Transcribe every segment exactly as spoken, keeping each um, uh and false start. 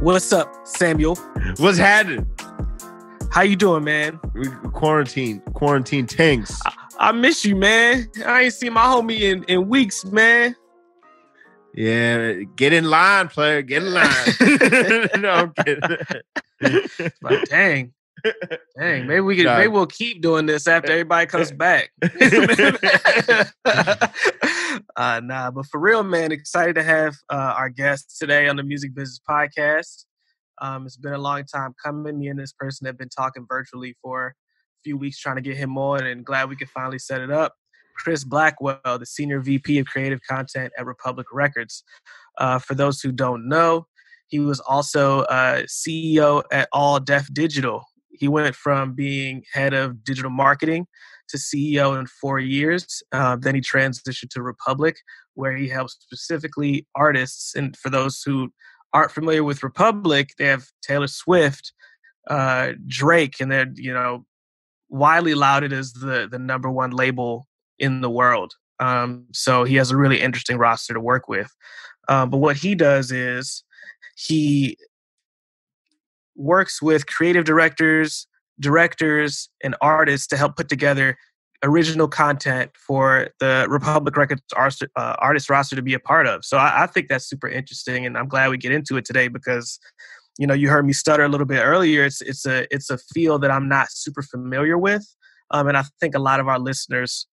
What's up, Samuel? What's happening? How you doing, man? We quarantine, quarantine tanks. I, I miss you, man. I ain't seen my homie in, in weeks, man. Yeah, get in line, player. Get in line. No, I'm kidding. Like, dang. Dang, maybe we can, maybe we'll keep doing this after everybody comes back. uh, nah, but for real, man, excited to have uh, our guest today on the Music Business Podcast. Um, it's been a long time coming. Me and this person have been talking virtually for a few weeks trying to get him on, and glad we could finally set it up. Chris Blackwell, the Senior V P of Creative Content at Republic Records. Uh, for those who don't know, he was also uh, C E O at All Def Digital. He went from being head of digital marketing to C E O in four years. Uh, then he transitioned to Republic, where he helps specifically artists. And for those who aren't familiar with Republic, they have Taylor Swift, uh, Drake, and they're, you know, widely lauded as the, the number one label in the world. Um, so he has a really interesting roster to work with. Uh, but what he does is he works with creative directors, directors, and artists to help put together original content for the Republic Records artist, uh, artist roster to be a part of. So I, I think that's super interesting, and I'm glad we get into it today because, you know, you heard me stutter a little bit earlier. It's it's a it's a field that I'm not super familiar with, um, and I think a lot of our listeners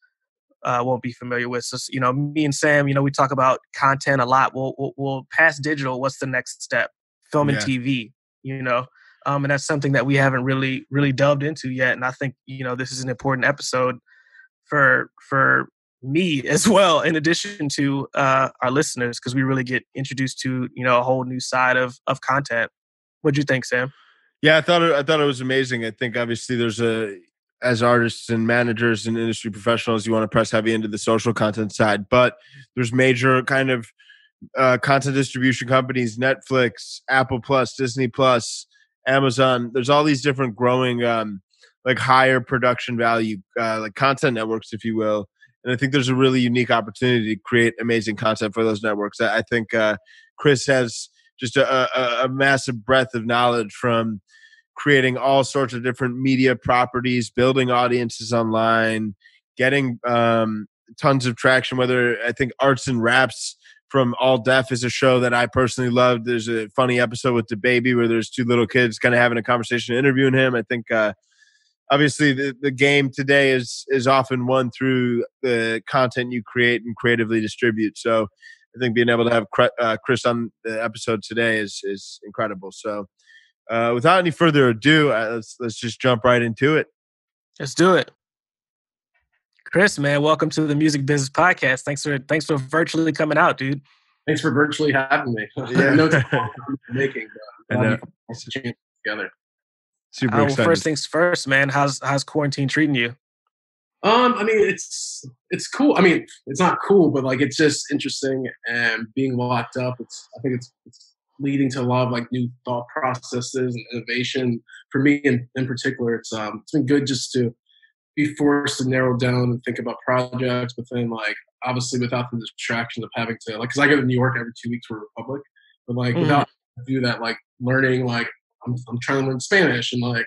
uh, won't be familiar with. So, you know, me and Sam, you know, we talk about content a lot. We'll we'll, we'll pass digital. What's the next step? Film and yeah. T V. You know, um, and that's something that we haven't really, really delved into yet. And I think, you know, this is an important episode for for me as well, in addition to uh, our listeners, because we really get introduced to, you know, a whole new side of of content. What'd you think, Sam? Yeah, I thought it, I thought it was amazing. I think obviously there's a, as artists and managers and industry professionals, you want to press heavy into the social content side, but there's major kind of Uh, content distribution companies, Netflix, Apple Plus, Disney Plus, Amazon. There's all these different growing, um, like higher production value, uh, like content networks, if you will. And I think there's a really unique opportunity to create amazing content for those networks. I, I think uh, Chris has just a, a, a massive breadth of knowledge from creating all sorts of different media properties, building audiences online, getting um, tons of traction, whether I think Arts and Raps from All Def is a show that I personally loved. There's a funny episode with DaBaby where there's two little kids kind of having a conversation, interviewing him. I think uh, obviously the, the game today is is often won through the content you create and creatively distribute. So I think being able to have uh, Chris on the episode today is is incredible. So uh, without any further ado, uh, let's let's just jump right into it. Let's do it. Chris, man, welcome to the Music Business Podcast. Thanks for thanks for virtually coming out, dude. Thanks for virtually having me. Yeah. I know it's a long time making, but I know. It's a chance together. Super uh, well, excited. First things first, man. How's how's quarantine treating you? Um, I mean, it's it's cool. I mean, it's not cool, but like it's just interesting, and being locked up, it's I think it's, it's leading to a lot of like new thought processes and innovation. For me, in, in particular, it's um it's been good just to be forced to narrow down and think about projects, but then like obviously without the distractions of having to like, because I go to New York every two weeks for Republic, but like mm. without do that, like learning, like I'm I'm trying to learn Spanish and like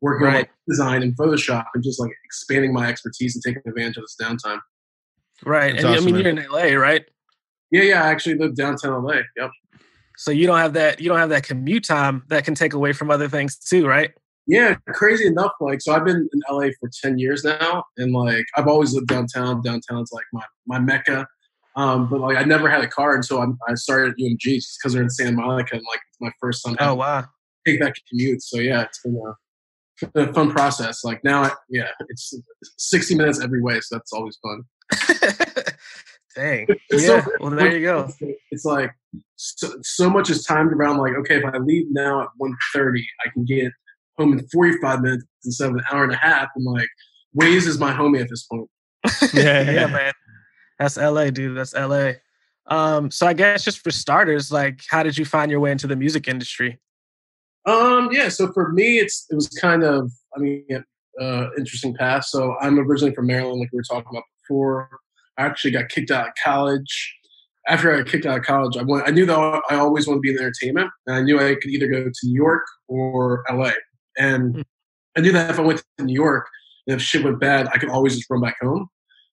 working right. on like, design and Photoshop and just like expanding my expertise and taking advantage of this downtime. Right, That's and awesome, I mean man. You're in L A, right? Yeah, yeah. I actually live downtown L A. Yep. So you don't have that you don't have that commute time that can take away from other things too, right? Yeah, crazy enough. Like, so I've been in L A for ten years now, and like I've always lived downtown. Downtown's like my my mecca, um, but like I never had a car until I, I started at U M G just because they're in Santa Monica, and like it's my first time. Oh wow! Take that commute. So yeah, it's been a, been a fun process. Like now, I, yeah, it's sixty minutes every way, so that's always fun. Dang. Yeah. So, well, there you go. It's like so, so much is timed around. Like, okay, if I leave now at one thirty, I can get home in forty-five minutes instead of an hour and a half. And like Waze is my homie at this point. yeah, yeah, man. That's L A, dude. That's L A. Um, so I guess just for starters, like how did you find your way into the music industry? Um, yeah. So for me, it's, it was kind of, I mean, uh, interesting path. So I'm originally from Maryland, like we were talking about before. I actually got kicked out of college after I kicked out of college, I went, I knew that I always wanted to be in entertainment, and I knew I could either go to New York or L A. And mm. I knew that if I went to New York and if shit went bad, I could always just run back home.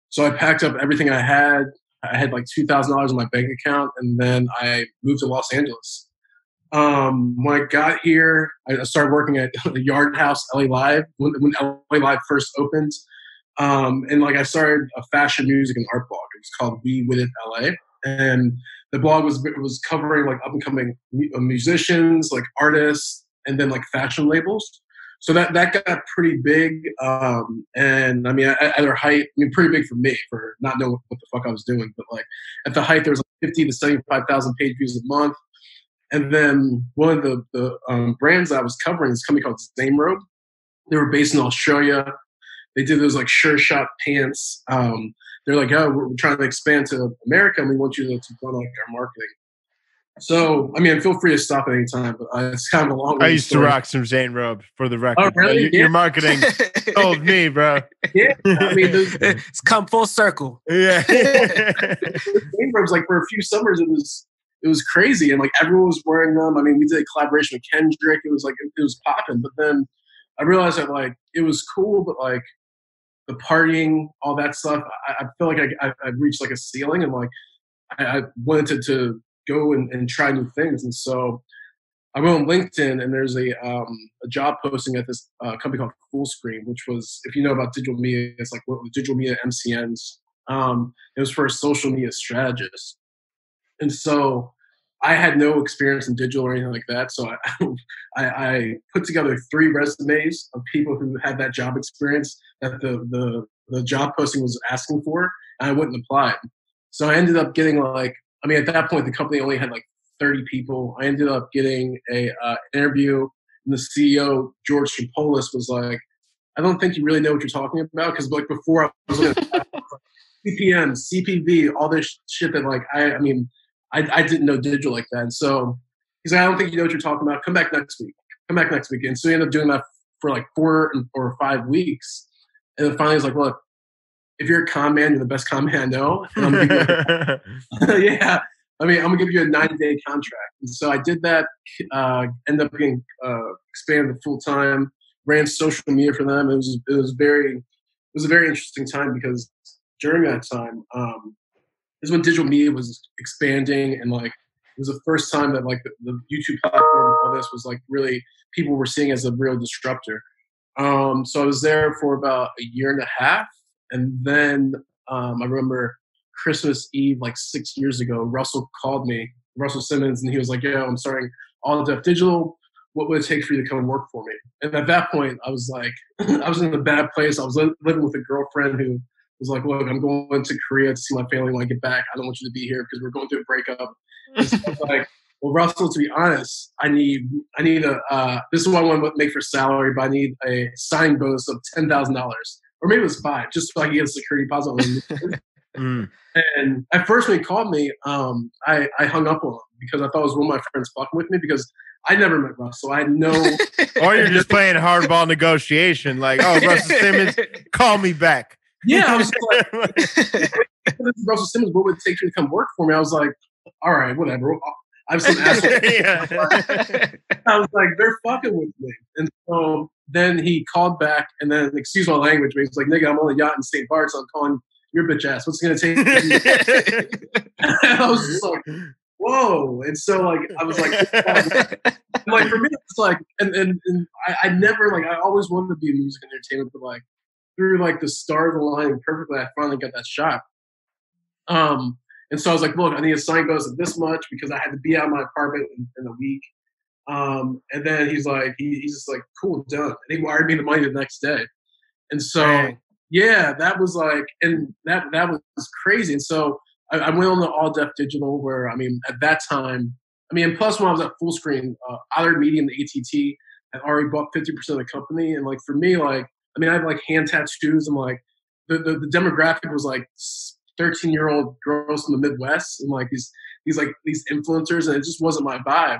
So I packed up everything I had. I had like two thousand dollars in my bank account, and then I moved to Los Angeles. Um, when I got here, I started working at the Yard House, L A Live, when, when L A Live first opened. Um, and like I started a fashion, music, and art blog. It was called Be With It L A. And the blog was was covering like up and coming musicians, like artists, and then like fashion labels. So that, that got pretty big. Um, and I mean, at, at their height, I mean, pretty big for me for not knowing what, what the fuck I was doing. But like at the height, there was like fifty to seventy-five thousand page views a month. And then one of the, the um, brands I was covering is a company called Zanerobe. They were based in Australia. They did those like sure shot pants. Um, they're like, oh, we're trying to expand to America, and we want you to, to run like our marketing. So, I mean, feel free to stop at any time, but uh, it's kind of a long. I used story. to rock some Zanerobe for the record. Oh, really? you, yeah. Your marketing told me, bro. Yeah, I mean, those, it's come full circle. Yeah, Zanerobe's like for a few summers, it was. It was crazy, and like everyone was wearing them. I mean, we did a collaboration with Kendrick. It was like it, it was popping. But then I realized that like it was cool, but like the partying, all that stuff, I, I feel like I, I I reached like a ceiling, and like I, I wanted to, to go and, and try new things. And so I went on LinkedIn, and there's a um, a job posting at this uh, company called Fullscreen, which was, if you know about digital media, it's like what digital media M C Ns. Um, it was for a social media strategist. And so I had no experience in digital or anything like that. So I, I, I put together three resumes of people who had that job experience that the, the, the job posting was asking for, and I went and applied. So I ended up getting like, I mean, at that point, the company only had like thirty people. I ended up getting a uh, interview, and the C E O, George Tripoulis, was like, I don't think you really know what you're talking about. Because like before I was like, C P M, C P V, all this shit that like, I, I mean, I, I didn't know digital like that. And so he's like, I don't think you know what you're talking about. Come back next week. Come back next week. And so he ended up doing that for like four or five weeks. And then finally he's like, look, if you're a con man, you're the best con man I know. And I'm gonna yeah. I mean, I'm going to give you a ninety-day contract. And so I did that, uh, ended up getting uh, expanded full-time, ran social media for them. It was it was very it was a very interesting time, because during that time um, – is when digital media was expanding, and like it was the first time that like the, the YouTube platform and all this was like really people were seeing as a real disruptor. Um, so I was there for about a year and a half, and then um, I remember Christmas Eve, like six years ago, Russell called me, Russell Simmons, and he was like, "Yo, I'm starting All Def Digital. What would it take for you to come and work for me?" And at that point, I was like, I was in a bad place. I was li- living with a girlfriend who. was like, look, I'm going to Korea to see my family when I get back. I don't want you to be here because we're going through a breakup. So like, well, Russell, to be honest, I need, I need a. Uh, this is what I want to make for salary, but I need a signing bonus of ten thousand dollars, or maybe it was five, just so I can get a security deposit. mm. And at first, when he called me, um, I, I hung up on him because I thought it was one of my friends fucking with me, because I never met Russell. I had no. Or you're just playing hardball negotiation, like, oh, Russell Simmons, call me back. Yeah, I was like, Russell Simmons, what would it take you to come work for me? I was like, all right, whatever. I'm some asshole. Yeah. I was like, they're fucking with me. And so then he called back, and then, excuse my language, but he was like, nigga, I'm on a yacht in Saint Bart's. I'm calling your bitch ass. What's it going to take? And I was just like, whoa. And so, like, I was like, like for me, it's like, and, and, and I, I never, like, I always wanted to be in music and entertainment, but like, through like the stars aligning perfectly, I finally got that shot. Um, and so I was like, look, I need a sign bonus of this much because I had to be out of my apartment in, in a week. Um, and then he's like, he, he's just like, cool, done. And he wired me the money the next day. And so, Dang. yeah, that was like, and that that was crazy. And so I, I went on the All Def Digital where, I mean, at that time, I mean, and plus when I was at Fullscreen, uh, Other Media and the A T T had already bought fifty percent of the company. And like, for me, like, I mean, I have like hand tattoos. I'm like, the, the, the demographic was like thirteen year old girls from the Midwest and like these, these like these influencers, and it just wasn't my vibe.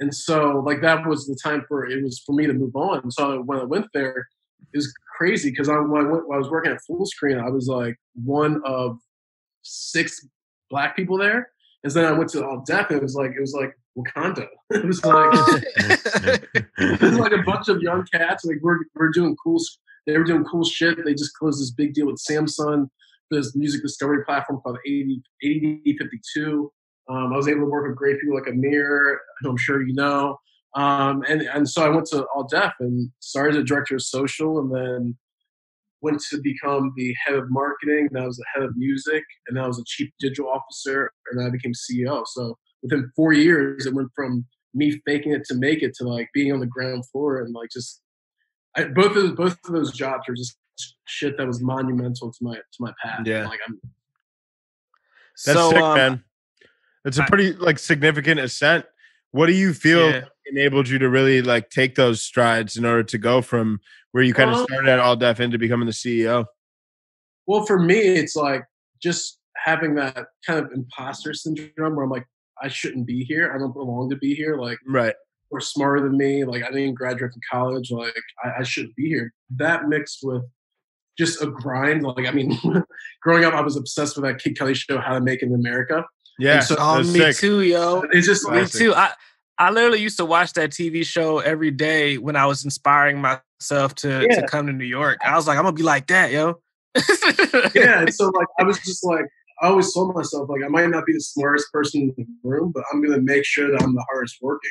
And so like that was the time for it was for me to move on. So when I went there, it was crazy because I when I, went, when I was working at Fullscreen, I was like one of six black people there, And then I went to All Def, and it was like, it was like Wakanda. It was like, it was like a bunch of young cats. Like we're we're doing cool. They were doing cool shit. They just closed this big deal with Samsung for this music discovery platform called A D fifty-two. Um, I was able to work with great people like Amir, who I'm sure you know. Um, and and so I went to All Def and started as director of social, and then went to become the head of marketing, and I was the head of music, and I was a chief digital officer, and I became C E O. So within four years, it went from me faking it to make it to like being on the ground floor, and like just I, both of both of those jobs were just shit that was monumental to my to my path. Yeah, like I'm. That's so, sick, um, man. It's a pretty like significant ascent. What do you feel yeah. enabled you to really like take those strides in order to go from where you kind of started at All Def into becoming the C E O? Well, for me, it's like just having that kind of imposter syndrome where I'm like, I shouldn't be here. I don't belong to be here. Like, right. We're smarter than me. Like, I didn't graduate from college. Like, I, I shouldn't be here. That mixed with just a grind. Like, I mean, growing up, I was obsessed with that Kid Cudi show, How to Make It in America. Yeah. So, oh, me sick. too, yo. It's just classic. Me too. I, I literally used to watch that T V show every day when I was inspiring myself to, yeah. to come to New York. I was like, I'm going to be like that, yo. Yeah. And so, like, I was just like, I always told myself, like, I might not be the smartest person in the room, but I'm going to make sure that I'm the hardest working.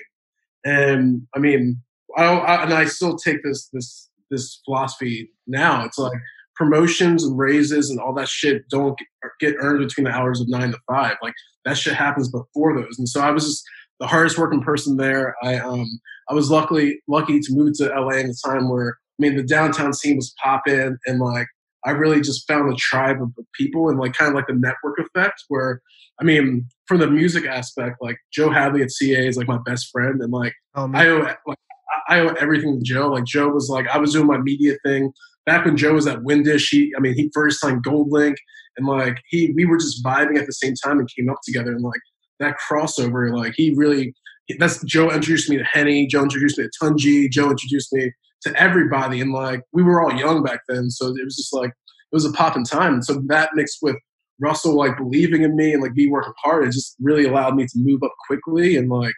And I mean, I, I and I still take this this this philosophy now. It's like promotions and raises and all that shit don't get earned between the hours of nine to five. Like that shit happens before those. And so I was just the hardest working person there. I um I was luckily lucky to move to L A at a time where I mean the downtown scene was popping, and like I really just found a tribe of people and like kind of like the network effect where, I mean, from the music aspect, like Joe Hadley at C A A is like my best friend. And like, um, I owe like, I owe everything to Joe. Like Joe was like, I was doing my media thing back when Joe was at Windish. He, I mean, he first signed Gold Link, and like he, we were just vibing at the same time and came up together. And like that crossover, like he really, that's Joe introduced me to Henny. Joe introduced me to Tunji. Joe introduced me to everybody, and like we were all young back then, so it was just like it was a pop in time. And so that mixed with Russell like believing in me and like me working hard, it just really allowed me to move up quickly. And like,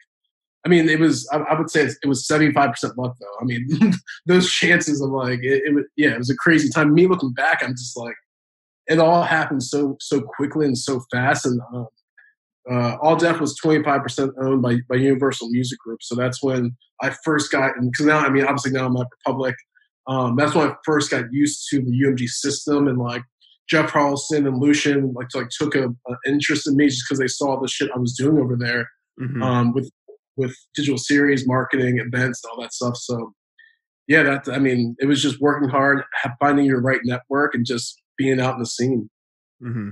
I mean, it was I, I would say it was seventy-five percent luck though. I mean, those chances of like it, it was, yeah, it was a crazy time. Me looking back, I'm just like, it all happened so so quickly and so fast. And um, uh, All Def was twenty-five percent owned by by Universal Music Group, so that's when I first got, and because now, I mean, obviously now I'm at Republic. Um, that's when I first got used to the U M G system, and like Jeff Harrelson and Lucian like, like took a, a interest in me just because they saw the shit I was doing over there, mm-hmm. um, with with digital series, marketing, events, and all that stuff. So yeah, that I mean, it was just working hard, finding your right network, and just being out in the scene. Mm-hmm.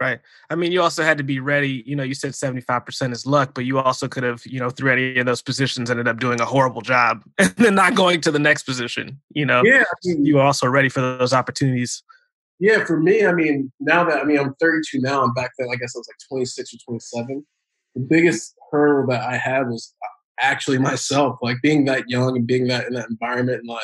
Right. I mean, you also had to be ready. You know, you said seventy-five percent is luck, but you also could have, you know, through any of those positions ended up doing a horrible job and then not going to the next position, you know? Yeah. I mean, you were also ready for those opportunities. Yeah. For me, I mean, now that, I mean, I'm thirty-two now, and back then, I guess I was like twenty-six or twenty-seven. The biggest hurdle that I had was actually myself, like being that young and being that in that environment. And like,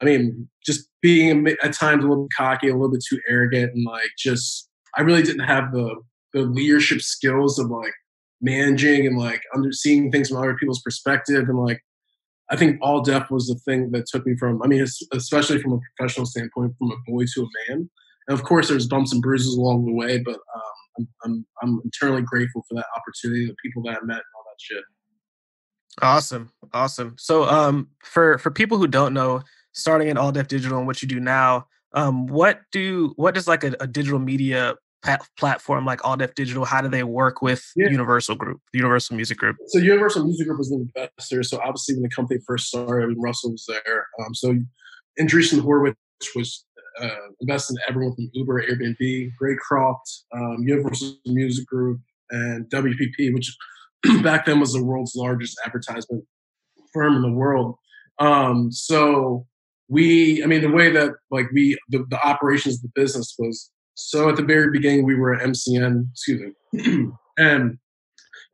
I mean, just being at times a little cocky, a little bit too arrogant, and like just, I really didn't have the, the leadership skills of like managing and like under seeing things from other people's perspective. And like, I think All Def was the thing that took me from, I mean, especially from a professional standpoint, from a boy to a man. And of course there's bumps and bruises along the way, but um, I'm, I'm, I'm internally grateful for that opportunity, the people that I met, and all that shit. Awesome. Awesome. So um, for, for people who don't know, starting at All Def Digital and what you do now, um, what do, what does like a, a digital media platform like All Def Digital, how do they work with yeah. Universal Group, Universal Music Group? So Universal Music Group was an investor. So obviously when the company first started, I mean, Russell was there. Um, so Andreessen Horowitz was uh, invested in everyone from Uber, Airbnb, Grey Croft, um, Universal Music Group, and W P P, which back then was the world's largest advertisement firm in the world. Um, so we, I mean, the way that like we, the, the operations of the business was, so at the very beginning, we were an M C N, excuse me, and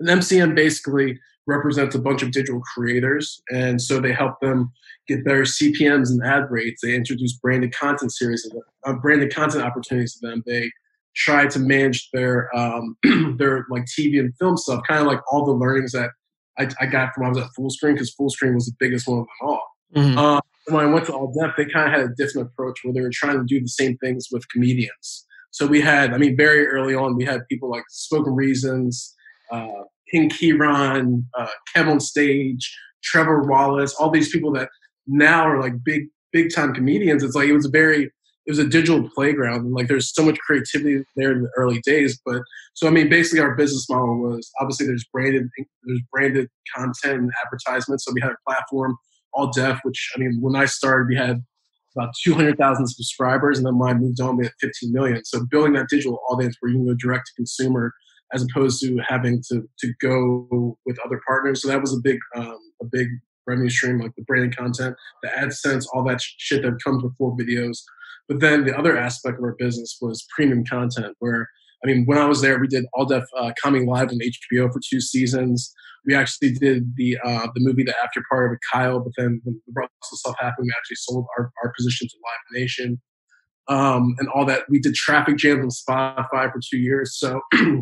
an M C N basically represents a bunch of digital creators. And so they help them get better C P Ms and ad rates. They introduce branded content series, uh, branded content opportunities to them. They try to manage their um, their like T V and film stuff, kind of like all the learnings that I, I got from when I was at Fullscreen, because Fullscreen was the biggest one of them all. Mm-hmm. Um, when I went to All Def, they kind of had a different approach where they were trying to do the same things with comedians. So we had, I mean, very early on, we had people like Spoken Reasons, uh, King Kieran, uh, Kev on Stage, Trevor Wallace, all these people that now are like big, big time comedians. It's like, it was a very, it was a digital playground. And like, there's so much creativity there in the early days. But so, I mean, basically our business model was obviously there's branded, there's branded content and advertisements. So we had a platform, All Def, which, I mean, when I started, we had about two hundred thousand subscribers. And then when I moved on, we had fifteen million. So building that digital audience where you can go direct to consumer as opposed to having to to go with other partners. So that was a big um, a big revenue stream, like the branded content, the AdSense, all that shit that comes before videos. But then the other aspect of our business was premium content, where, I mean, when I was there, we did All Def uh, coming live on H B O for two seasons. We actually did the uh, the movie The After Party with Kyle, but then when the Russell stuff happened, we actually sold our, our position to Live Nation um, and all that. We did Traffic Jams on Spotify for two years. So at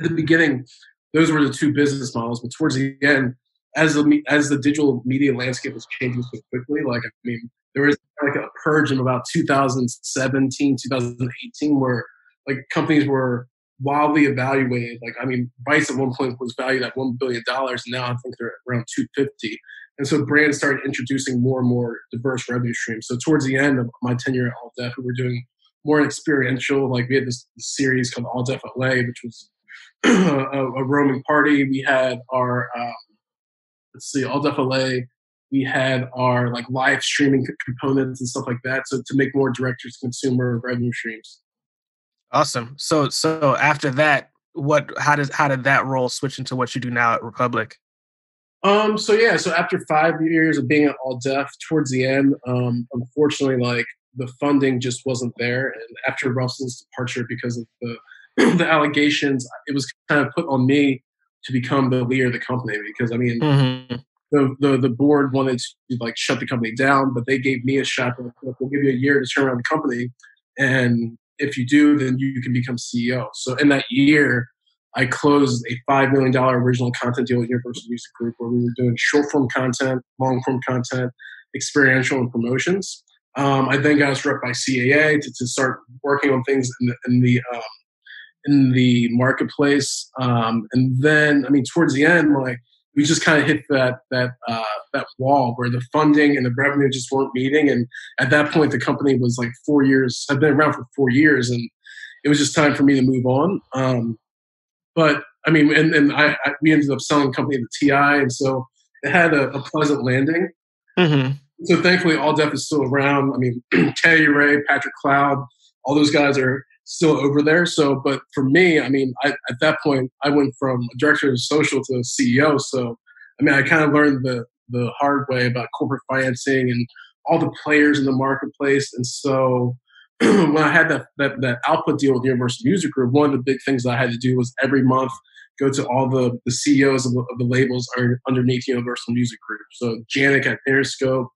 the beginning, those were the two business models. But towards the end, as the as the digital media landscape was changing so quickly, like, I mean, there was like a purge in about two thousand seventeen, two thousand eighteen, where like companies were wildly evaluated. Like, I mean, Vice at one point was valued at one billion dollars. And now I think they're around two hundred fifty. And so brands started introducing more and more diverse revenue streams. So towards the end of my tenure at All Def, we were doing more experiential. Like, we had this, this series called All Def L A, which was a, a roaming party. We had our, um, let's see, All Def L A. We had our like live streaming components and stuff like that. So to make more direct-to-consumer revenue streams. Awesome. So, so after that, what? How does how did that role switch into what you do now at Republic? Um. So yeah. So after five years of being at All Def, towards the end, um, unfortunately, like the funding just wasn't there. And after Russell's departure, because of the the allegations, it was kind of put on me to become the leader of the company. Because I mean, mm-hmm. the, the the board wanted to like shut the company down, but they gave me a shot. Like, we'll give you a year to turn around the company, and if you do, then you can become C E O. So in that year, I closed a five million dollars original content deal with Universal Music Group, where we were doing short-form content, long-form content, experiential, and promotions. Um, I then got struck by C A A to, to start working on things in the in the, um, in the marketplace. Um, and then, I mean, towards the end, like we just kind of hit that that uh, that wall where the funding and the revenue just weren't meeting. And at that point, the company was like four years. I've been around for four years, and it was just time for me to move on. Um, but I mean, and, and I, I we ended up selling the company to T I, and so it had a, a pleasant landing. Mm-hmm. So thankfully, All Def is still around. I mean, Coi Leray, Patrick Cloud, all those guys are still over there. So, but for me, I mean, I, at that point, I went from director of social to C E O. So, I mean, I kind of learned the the hard way about corporate financing and all the players in the marketplace. And so, when I had that, that that output deal with Universal Music Group, one of the big things that I had to do was every month go to all the, the C E Os of, of the labels are underneath Universal Music Group. So, Janik at Interscope,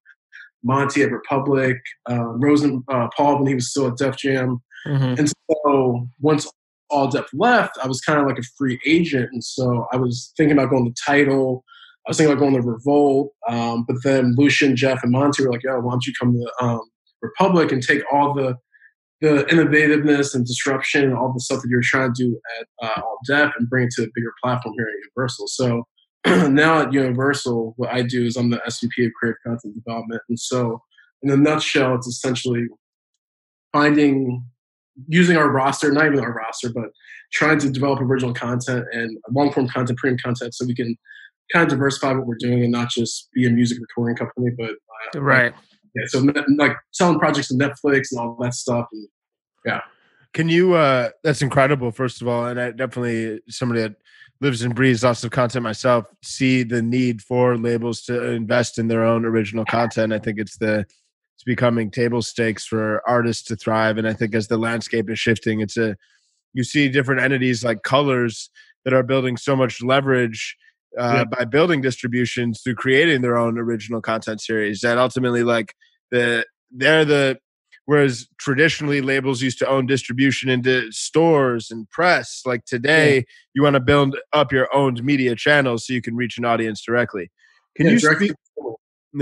Monty at Republic, uh, Rosen, uh, Paul when he was still at Def Jam. Mm-hmm. And so once All Def left, I was kind of like a free agent. And so I was thinking about going to Tidal. I was thinking about going to Revolt. Um, but then Lucian, Jeff, and Monty were like, yo, why don't you come to um, Republic and take all the the innovativeness and disruption and all the stuff that you're trying to do at uh, All Def and bring it to a bigger platform here at Universal. So now at Universal, what I do is I'm the S V P of Creative Content Development. And so in a nutshell, it's essentially finding... using our roster, not even our roster, but trying to develop original content and long-form content, premium content, so we can kind of diversify what we're doing and not just be a music recording company. But uh, right, yeah. So like selling projects to Netflix and all that stuff. And, yeah. Can you? Uh, that's incredible. First of all, and I definitely somebody that lives and breathes lots of content myself see the need for labels to invest in their own original content. I think it's the It's becoming table stakes for artists to thrive. And I think as the landscape is shifting, it's a you see different entities like Colors that are building so much leverage uh, yeah. by building distributions through creating their own original content series that ultimately like the they're the Whereas traditionally labels used to own distribution into stores and press. Like today, yeah. you want to build up your own media channels so you can reach an audience directly. Can yeah, you speak? Yeah.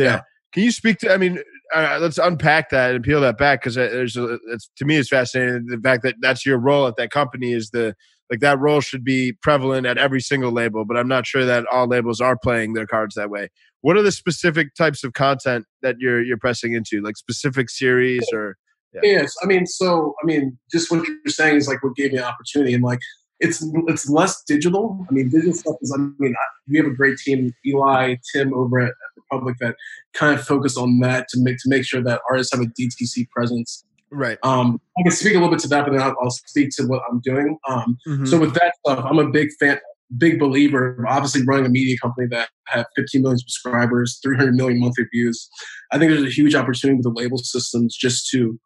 yeah. Can you speak to, I mean, uh, let's unpack that and peel that back. Cause there's a, it's, to me, it's fascinating. The fact that that's your role at that company is the, like that role should be prevalent at every single label, but I'm not sure that all labels are playing their cards that way. What are the specific types of content that you're you're pressing into, like specific series or? Yeah. Yes, I mean, so I mean, just what you're saying is like what gave me an opportunity, and like it's it's less digital. I mean, digital stuff is. I mean, I, we have a great team, Eli, Tim over at Republic, that kind of focus on that to make to make sure that artists have a D T C presence. Right. Um, I can speak a little bit to that, but then I'll, I'll speak to what I'm doing. Um, mm-hmm. So with that stuff, I'm a big fan. Big believer, obviously running a media company that have fifteen million subscribers, three hundred million monthly views. I think there's a huge opportunity with the label systems just to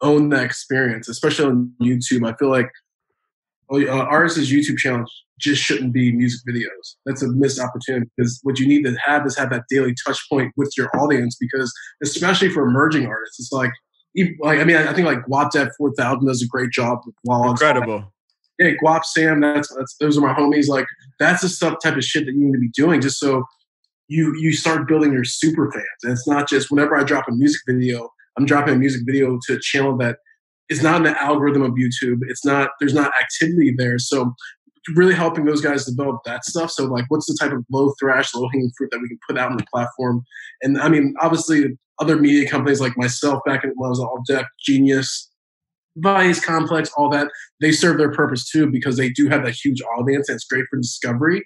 own that experience, especially on YouTube. I feel like uh, artists' YouTube channels just shouldn't be music videos. That's a missed opportunity because what you need to have is have that daily touch point with your audience because especially for emerging artists, it's like, like I mean, I think like Guapdad four thousand does a great job. With Wall Incredible. Side. Yeah, Guap, Sam, that's, that's those are my homies. Like, that's the stuff type of shit that you need to be doing just so you you start building your super fans. And it's not just whenever I drop a music video, I'm dropping a music video to a channel that is not in the algorithm of YouTube. It's not, there's not activity there. So really helping those guys develop that stuff. So like, what's the type of low thrash, low hanging fruit that we can put out on the platform? And I mean, obviously other media companies like myself back when I was All Def, Genius, Vice, Complex, all that, they serve their purpose too because they do have that huge audience and it's great for discovery.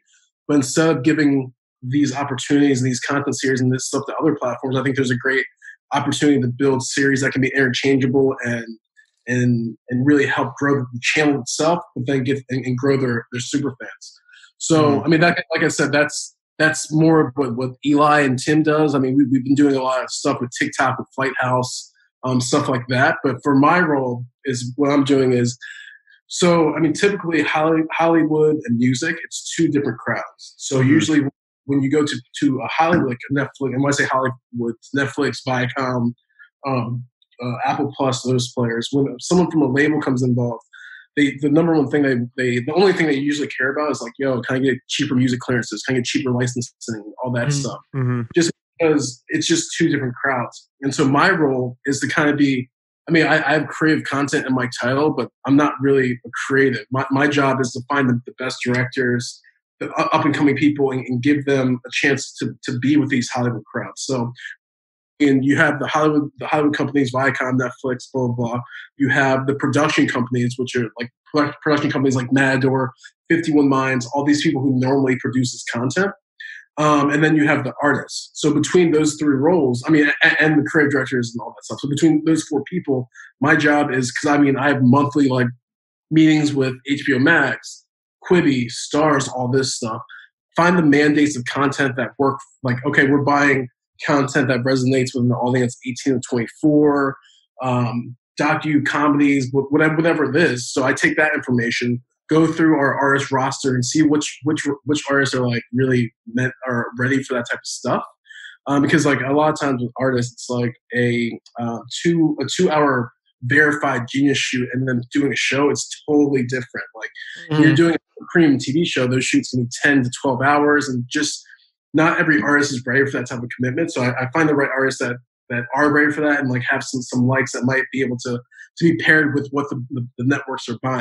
But instead of giving these opportunities and these content series and this stuff to other platforms, I think there's a great opportunity to build series that can be interchangeable and and and really help grow the channel itself but then get and, and grow their, their super fans. So, mm-hmm. I mean, that, like I said, that's that's more of what, what Eli and Tim does. I mean, we, we've been doing a lot of stuff with TikTok, with Flight House, um, stuff like that. But for my role, is what I'm doing is, so, I mean, typically Hollywood and music, it's two different crowds. So mm-hmm. usually when you go to, to a Hollywood, Netflix, and when I say Hollywood, Netflix, Viacom, um, uh, Apple Plus, those players, when someone from a label comes involved, they, the number one thing they, they, the only thing they usually care about is like, yo, can I get cheaper music clearances? Can I get cheaper licensing? All that mm-hmm. stuff. Mm-hmm. Just because it's just two different crowds. And so my role is to kind of be, I mean, I, I have creative content in my title, but I'm not really a creative. My, my job is to find the, the best directors, the up-and-coming people, and, and give them a chance to, to be with these Hollywood crowds. So, and you have the Hollywood the Hollywood companies, Viacom, Netflix, blah, blah, blah. You have the production companies, which are like production companies like Matador, fifty-one Minds, all these people who normally produce this content. Um, and then you have the artists. So between those three roles, I mean, and, and the creative directors and all that stuff. So between those four people, my job is, because I mean, I have monthly like meetings with H B O Max, Quibi, Stars, all this stuff. Find the mandates of content that work. Like, okay, we're buying content that resonates with an audience eighteen to twenty-four, um, docu comedies, whatever, whatever it is. So I take that information, go through our artist roster and see which which which artists are like really meant are ready for that type of stuff, um, because like a lot of times with artists it's like a uh, two a two hour verified Genius shoot and then doing a show is totally different. Like mm-hmm. you're doing a premium T V show, those shoots can be ten to twelve hours, and just not every artist is ready for that type of commitment. So I, I find the right artists that that are ready for that and like have some some likes that might be able to to be paired with what the, the, the networks are buying.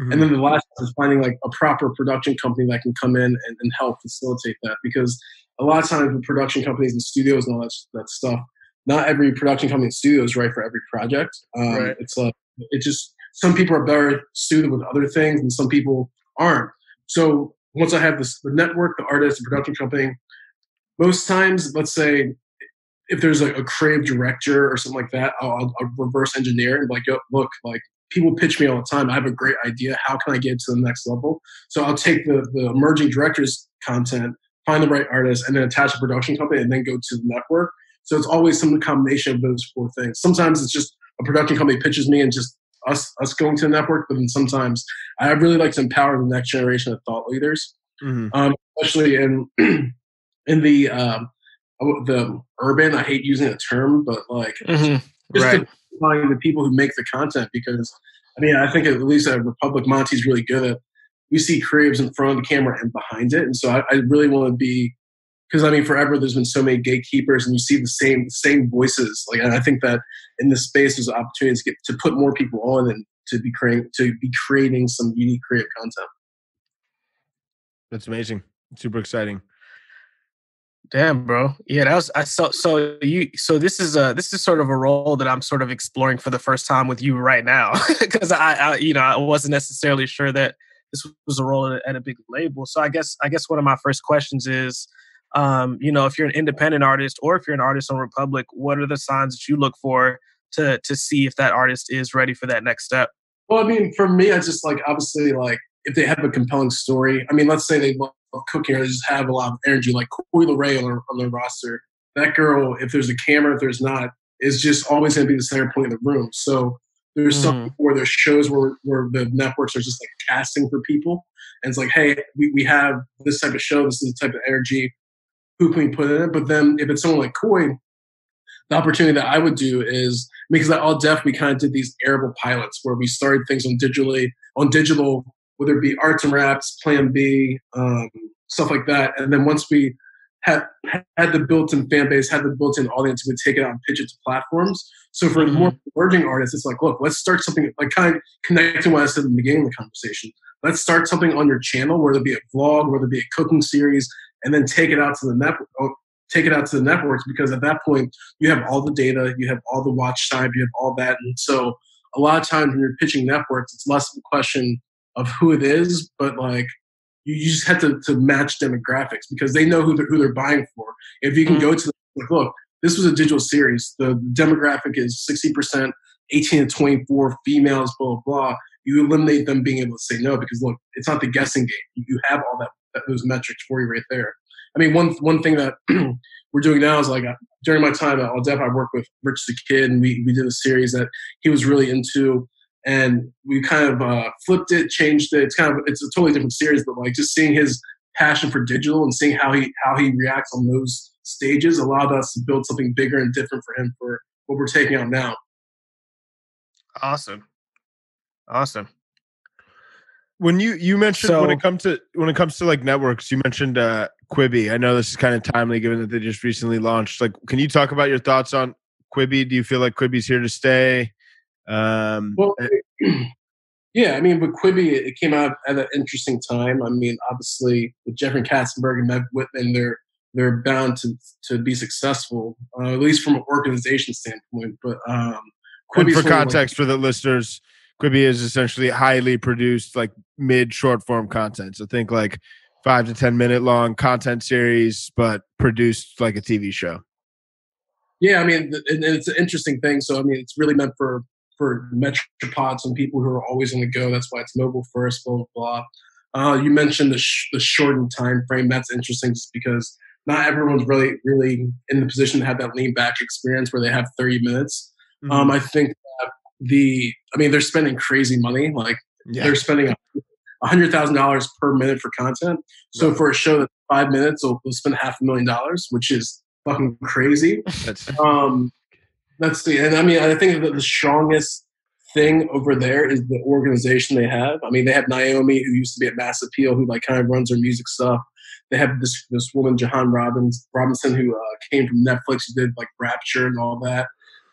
Mm-hmm. And then the last is finding like a proper production company that can come in and, and help facilitate that. Because a lot of times with production companies and studios and all that, that stuff, not every production company and studio is right for every project. Um, right. It's like, it just, some people are better suited with other things and some people aren't. So once I have this, the network, the artist, the production company, most times, let's say, if there's like a creative director or something like that, I'll, I'll, I'll reverse engineer and be like, yo, look, like, people pitch me all the time. I have a great idea. How can I get to the next level? So I'll take the, the emerging director's content, find the right artist, and then attach a production company and then go to the network. So it's always some combination of those four things. Sometimes it's just a production company pitches me and just us us going to the network. But then sometimes I really like to empower the next generation of thought leaders, mm-hmm. um, especially in in the um, the urban. I hate using the term, but like mm-hmm. just right. The, amplifying the people who make the content, because, I mean, I think at least at Republic, Monty's really good at, we see creatives in front of the camera and behind it. And so I, I really want to be, because, I mean, forever there's been so many gatekeepers and you see the same the same voices. Like, and I think that in this space there's opportunities to, get, to put more people on and to be, creating, to be creating some unique creative content. That's amazing. Super exciting. Damn, bro. Yeah, that was I so so you so this is uh this is sort of a role that I'm sort of exploring for the first time with you right now, because I, I you know I wasn't necessarily sure that this was a role at a big label. So I guess I guess one of my first questions is, um, you know, if you're an independent artist or if you're an artist on Republic, what are the signs that you look for to to see if that artist is ready for that next step? Well, I mean, for me, I just like obviously like if they have a compelling story. I mean, let's say they love cooking or they just have a lot of energy, like Coi Leray on their, on their roster. That girl, if there's a camera, if there's not, is just always going to be the center point in the room. So there's mm. something where there's shows where, where the networks are just like casting for people. And it's like, hey, we, we have this type of show, this is the type of energy, who can we put in it? But then if it's someone like Coi, the opportunity that I would do is, because at All Def, we kind of did these arable pilots where we started things on digitally, on digital, whether it be Arts and Raps, Plan B, um, stuff like that. And then once we had had the built-in fan base, had the built-in audience, we'd take it out and pitch it to platforms. So for mm-hmm. more emerging artists, it's like, look, let's start something, like kind of connecting to what I said at the beginning of the conversation. Let's start something on your channel, whether it be a vlog, whether it be a cooking series, and then take it out to the network. Take it out to the networks, because at that point, you have all the data, you have all the watch time, you have all that. And so a lot of times when you're pitching networks, it's less of a question of who it is, but like you, you just have to, to match demographics, because they know who they're, who they're buying for. If you can mm-hmm. go to them, like, look, this was a digital series. The demographic is sixty percent, eighteen to twenty-four, females, blah, blah, blah. You eliminate them being able to say no, because look, it's not the guessing game. You have all that, that those metrics for you right there. I mean, one one thing that we're doing now is like uh, during my time at All Def, I worked with Rich the Kid, and we, we did a series that he was really into. And we kind of uh, flipped it, changed it. It's kind of it's a totally different series, but like just seeing his passion for digital and seeing how he how he reacts on those stages allowed us to build something bigger and different for him for what we're taking on now. Awesome, awesome. When you you mentioned so, when it comes to when it comes to like networks, you mentioned uh, Quibi. I know this is kind of timely given that they just recently launched. Like, can you talk about your thoughts on Quibi? Do you feel like Quibi's here to stay? Um, well, yeah, I mean, with Quibi, it came out at an interesting time. I mean, obviously, with Jeffrey Katzenberg and Matt Whitman, they're they're bound to to be successful, uh, at least from an organization standpoint. But um, Quibi, for context, like, for the listeners, Quibi is essentially highly produced, like mid short form content. So think like five to ten minute long content series, but produced like a T V show. Yeah, I mean, and it's an interesting thing. So I mean, it's really meant for. for metropods and people who are always on the go. That's why it's mobile first, blah, blah, blah. Uh, you mentioned the, sh- the shortened time frame. That's interesting just because not everyone's really really in the position to have that lean back experience where they have thirty minutes. Mm-hmm. Um, I think that the, I mean, they're spending crazy money. Like yeah. they're spending one hundred thousand dollars per minute for content. So right. for a show that's five minutes, they'll, they'll spend half a million dollars, which is fucking crazy. That's um, That's the, and I mean, I think that the strongest thing over there is the organization they have. I mean, they have Naomi, who used to be at Mass Appeal, who like kind of runs their music stuff. They have this this woman, Jahan Robbins, Robinson, who uh, came from Netflix, who did like Rapture and all that.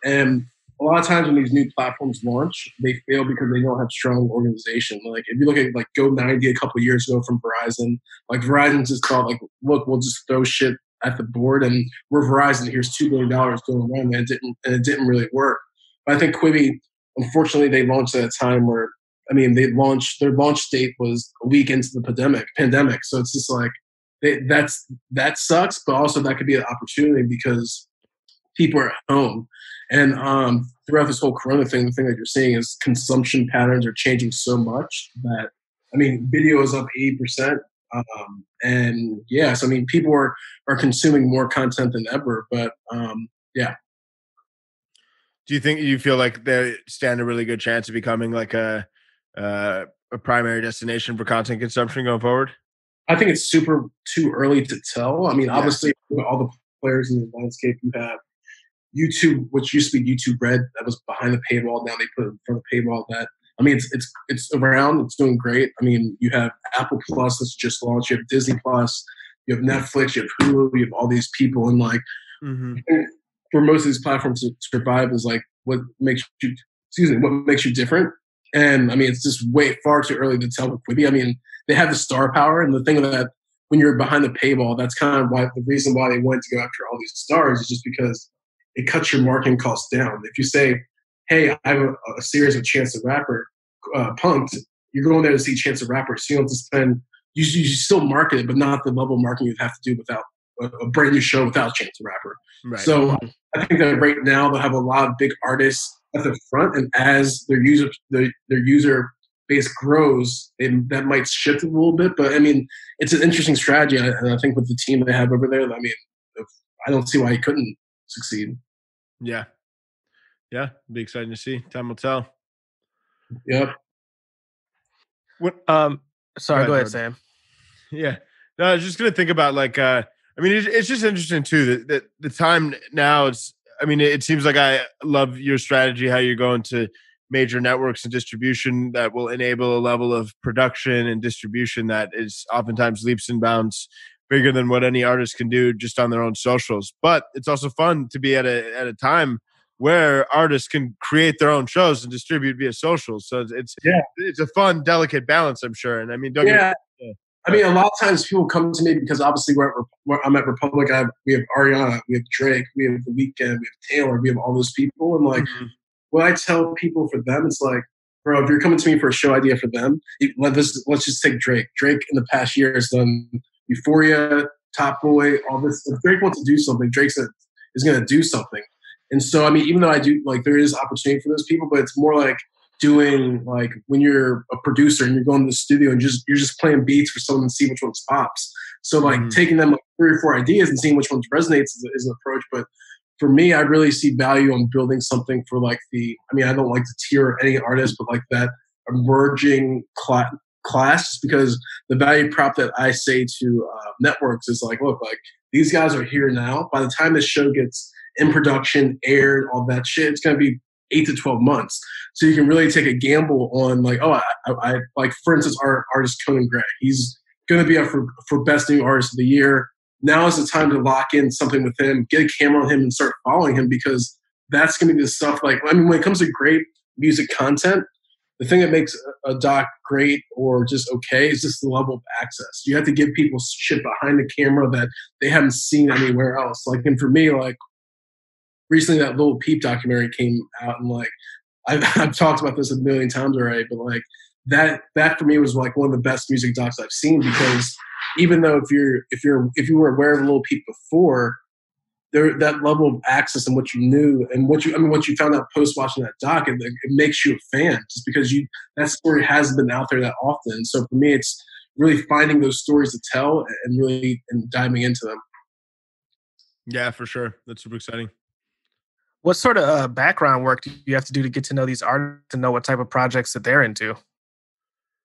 And a lot of times when these new platforms launch, they fail because they don't have strong organization. Like if you look at like Go ninety a couple of years ago from Verizon, like Verizon just thought like, look, we'll just throw shit at the board, and we're Verizon. Here's two billion dollars going around, and it didn't, and it didn't really work. But I think Quibi, unfortunately, they launched at a time where, I mean, they launched their launch date was a week into the pandemic. Pandemic, so it's just like they, that's that sucks, but also that could be an opportunity because people are at home, and um, throughout this whole Corona thing, the thing that you're seeing is consumption patterns are changing so much that, I mean, video is up eighty percent. Um, and yeah, so I mean, people are, are consuming more content than ever, but, um, yeah. Do you think you feel like they stand a really good chance of becoming like a, uh, a primary destination for content consumption going forward? I think it's super too early to tell. I mean, yeah. obviously all the players in the landscape you have, YouTube, which used to be YouTube Red, that was behind the paywall. Now they put it in front of the paywall. That I mean, it's it's it's around. It's doing great. I mean, you have Apple Plus that's just launched. You have Disney Plus. You have Netflix. You have Hulu. You have all these people, and like mm-hmm. for most of these platforms to survive is like what makes you excuse me what makes you different. And I mean, it's just way far too early to tell with Quibi. I mean, they have the star power, and the thing that when you're behind the paywall, that's kind of why the reason why they went to go after all these stars is just because it cuts your marketing costs down. If you say, hey, I have a, a series of Chance the Rapper uh, punked, you're going there to see Chance the Rapper, so you don't have to spend, you, you still market it, but not the level of marketing you'd have to do without a, a brand new show without Chance the Rapper. Right. So I think that right now they'll have a lot of big artists at the front, and as their user their, their user base grows, it, that might shift a little bit. But I mean, it's an interesting strategy, and I think with the team they have over there, I mean, I don't see why he couldn't succeed. Yeah. Yeah. Be exciting to see. Time will tell. Yep. What, um, sorry, go ahead, go ahead Sam. Yeah. No, I was just going to think about like, uh, I mean, it's, it's just interesting too that, that the time now it's, I mean, it seems like I love your strategy, how you're going to major networks and distribution that will enable a level of production and distribution that is oftentimes leaps and bounds bigger than what any artist can do just on their own socials. But it's also fun to be at a at a time where artists can create their own shows and distribute via socials. So it's yeah. it's a fun, delicate balance, I'm sure. And I mean, don't yeah. get, uh, I mean, a lot of times people come to me because obviously we're at, we're, I'm at Republic. I have, we have Ariana, we have Drake, we have The Weeknd, we have Taylor, we have all those people. And like, mm-hmm. what I tell people for them, it's like, bro, if you're coming to me for a show idea for them, let's let's just take Drake. Drake in the past year has done Euphoria, Top Boy, all this. If Drake wants to do something, Drake said, is going to do something. And so, I mean, even though I do, like, there is opportunity for those people, but it's more like doing, like, when you're a producer and you're going to the studio and just you're just playing beats for someone to see which ones pops. So, like, mm-hmm. taking them like, three or four ideas and seeing which ones resonates is, is an approach. But for me, I really see value on building something for, like, the, I mean, I don't like to tier any artist, but, like, that emerging class. class because the value prop that I say to uh, networks is like, look, like these guys are here now. By the time this show gets in production, aired, all that shit, it's going to be eight to twelve months. So you can really take a gamble on like, oh, I, I, I like, for instance, our artist Conan Gray, he's going to be up for, for best new artist of the year. Now is the time to lock in something with him, get a camera on him and start following him, because that's going to be the stuff. Like, I mean, when it comes to great music content, the thing that makes a doc great or just okay is just the level of access. You have to give people shit behind the camera that they haven't seen anywhere else. Like, and for me, like, recently that Lil Peep documentary came out, and like, I've, I've talked about this a million times already, but like that, that for me was like one of the best music docs I've seen, because even though if you're, if you're, if you were aware of Lil Peep before, there, that level of access and what you knew and what you, I mean, what you found out post watching that doc, it, it makes you a fan just because you, that story hasn't been out there that often. So for me, it's really finding those stories to tell and really and diving into them. Yeah, for sure. That's super exciting. What sort of uh, background work do you have to do to get to know these artists, to know what type of projects that they're into,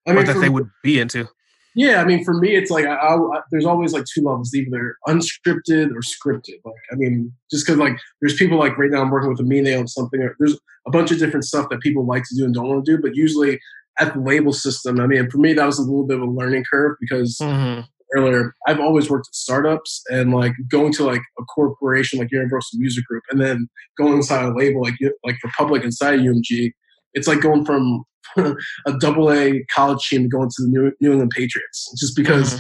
I mean, or that they would be into? Yeah, I mean, for me, it's like I, I, I, there's always like two levels, either unscripted or scripted. Like, I mean, just because like there's people like right now I'm working with Amir on something. Or there's a bunch of different stuff that people like to do and don't want to do, but usually at the label system, I mean, for me, that was a little bit of a learning curve because mm-hmm. earlier I've always worked at startups, and like going to like a corporation like Universal Music Group and then going inside a label like like Republic inside U M G. It's like going from a double A college team to going to the New, New England Patriots, just because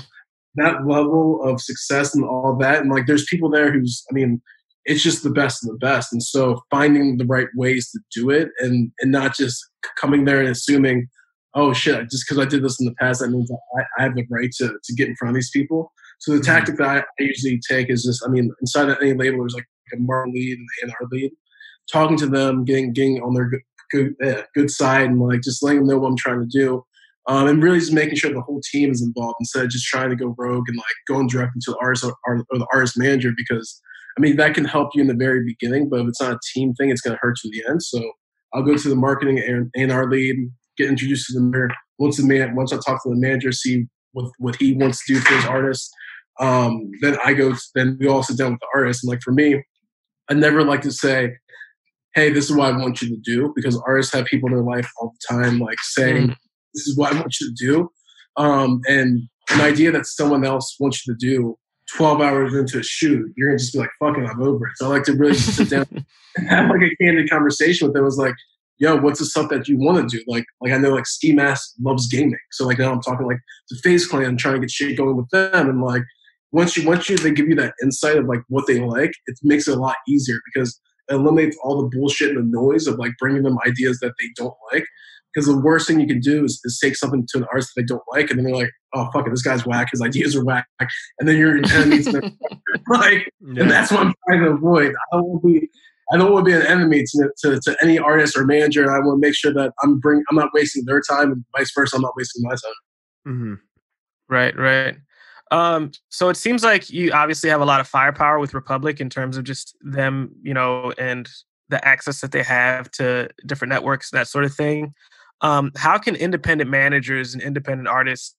mm-hmm. that level of success and all that. And like, there's people there who's, I mean, it's just the best of the best. And so finding the right ways to do it and, and not just coming there and assuming, oh shit, just cause I did this in the past, that means I, I have the right to, to get in front of these people. So the mm-hmm. tactic that I, I usually take is just, I mean, inside of any label, there's like a marketing lead and an A and R lead, talking to them, getting, getting on their Good, yeah, good side, and like just letting them know what I'm trying to do, um, and really just making sure the whole team is involved instead of just trying to go rogue and like going directly to the artist or, or the artist manager, because I mean that can help you in the very beginning, but if it's not a team thing, it's going to hurt you in the end. So I'll go to the marketing and, and our lead, get introduced to the manager. Once the man, once I talk to the manager, see what what he wants to do for his artist. Um, then I go. Then we all sit down with the artist, and like for me, I never like to say, hey, this is what I want you to do, because artists have people in their life all the time like saying, mm. this is what I want you to do. Um, and an idea that someone else wants you to do twelve hours into a shoot, you're going to just be like, fuck it, I'm over it. So I like to really just sit down and have like a candid conversation with them. It was like, yo, what's the stuff that you want to do? Like, like I know like Ski Mask loves gaming. So like now I'm talking like to FaZe Clan, trying to get shit going with them. And like, once you, once you, they give you that insight of like what they like, it makes it a lot easier because it eliminates all the bullshit and the noise of like bringing them ideas that they don't like. Because the worst thing you can do is, is take something to an artist that they don't like, and then they're like, "Oh fuck it, this guy's whack. His ideas are whack." And then you're your enemies, like, yeah. And that's what I'm trying to avoid. I don't want to be, I don't want to be an enemy to, to, to any artist or manager. I want to make sure that I'm bring, I'm not wasting their time, and vice versa, I'm not wasting my time. Mm-hmm. Right, right. Um, so it seems like you obviously have a lot of firepower with Republic in terms of just them, you know, and the access that they have to different networks, that sort of thing. Um, how can independent managers and independent artists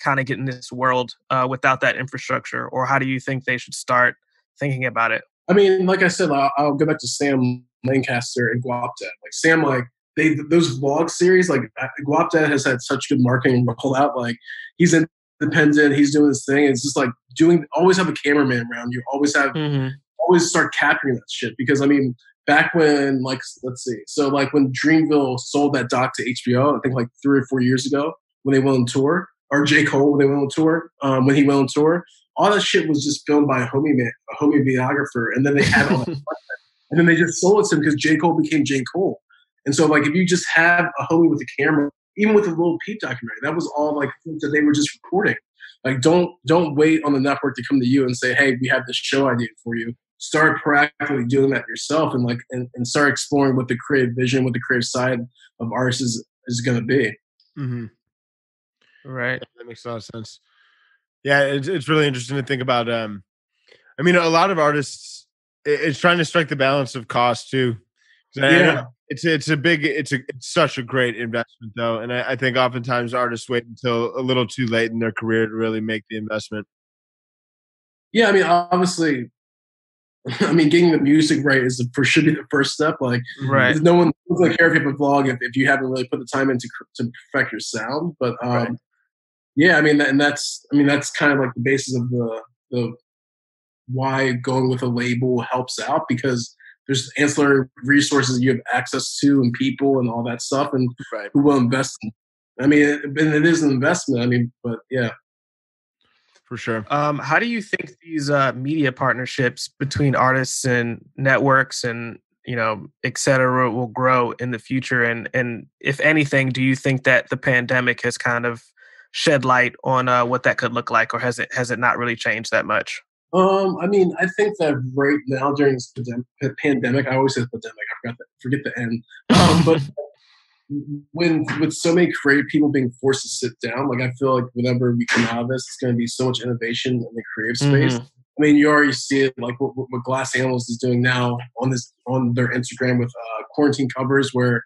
kind of get in this world uh, without that infrastructure? Or how do you think they should start thinking about it? I mean, like I said, I'll, I'll go back to Sam Lancaster and Guapdad. Like Sam, like they those vlog series, like Guapdad has had such good marketing rollout. Like he's independent, he's doing this thing. It's just like doing, always have a cameraman around you. Always have, mm-hmm. always start capturing that shit. Because I mean, back when, like, let's see. So, like, when Dreamville sold that doc to H B O, I think, like, three or four years ago, when they went on tour, or J. Cole, when they went on tour, um, when he went on tour, all that shit was just filmed by a homie man, a homie videographer, and then they had all that and then they just sold it to him because J. Cole became J. Cole. And so, like, if you just have a homie with a camera, even with the Lil Peep documentary, that was all, like, that they were just recording. Like, don't don't wait on the network to come to you and say, hey, we have this show idea for you. Start practically doing that yourself, and like, and, and start exploring what the creative vision, what the creative side of artists is, is going to be. Mm-hmm. Right, that makes a lot of sense. Yeah, it's it's really interesting to think about. Um, I mean, a lot of artists, it's trying to strike the balance of cost too. Yeah, it's it's a big, it's a it's such a great investment though, and I, I think oftentimes artists wait until a little too late in their career to really make the investment. Yeah, I mean, obviously. I mean, getting the music right is for should be the first step. Like, right. No one doesn't care if you have a vlog if, if you haven't really put the time in to, to perfect your sound. But um, right. yeah, I mean, and that's I mean that's kind of like the basis of the the why going with a label helps out, because there's ancillary resources you have access to and people and all that stuff, and right. who will invest in. I mean, it, and it is an investment. I mean, but yeah. For sure. Um, how do you think these uh, media partnerships between artists and networks and, you know, et cetera, will grow in the future? And and if anything, do you think that the pandemic has kind of shed light on uh, what that could look like, or has it has it not really changed that much? Um, I mean, I think that right now during this pandem- pandemic, I always say pandemic, I forgot that, forget the end. Um, but when with so many creative people being forced to sit down, like I feel like whenever we come out of this, it's going to be so much innovation in the creative space. Mm-hmm. I mean, you already see it, like what, what Glass Animals is doing now on this on their Instagram with uh, quarantine covers, where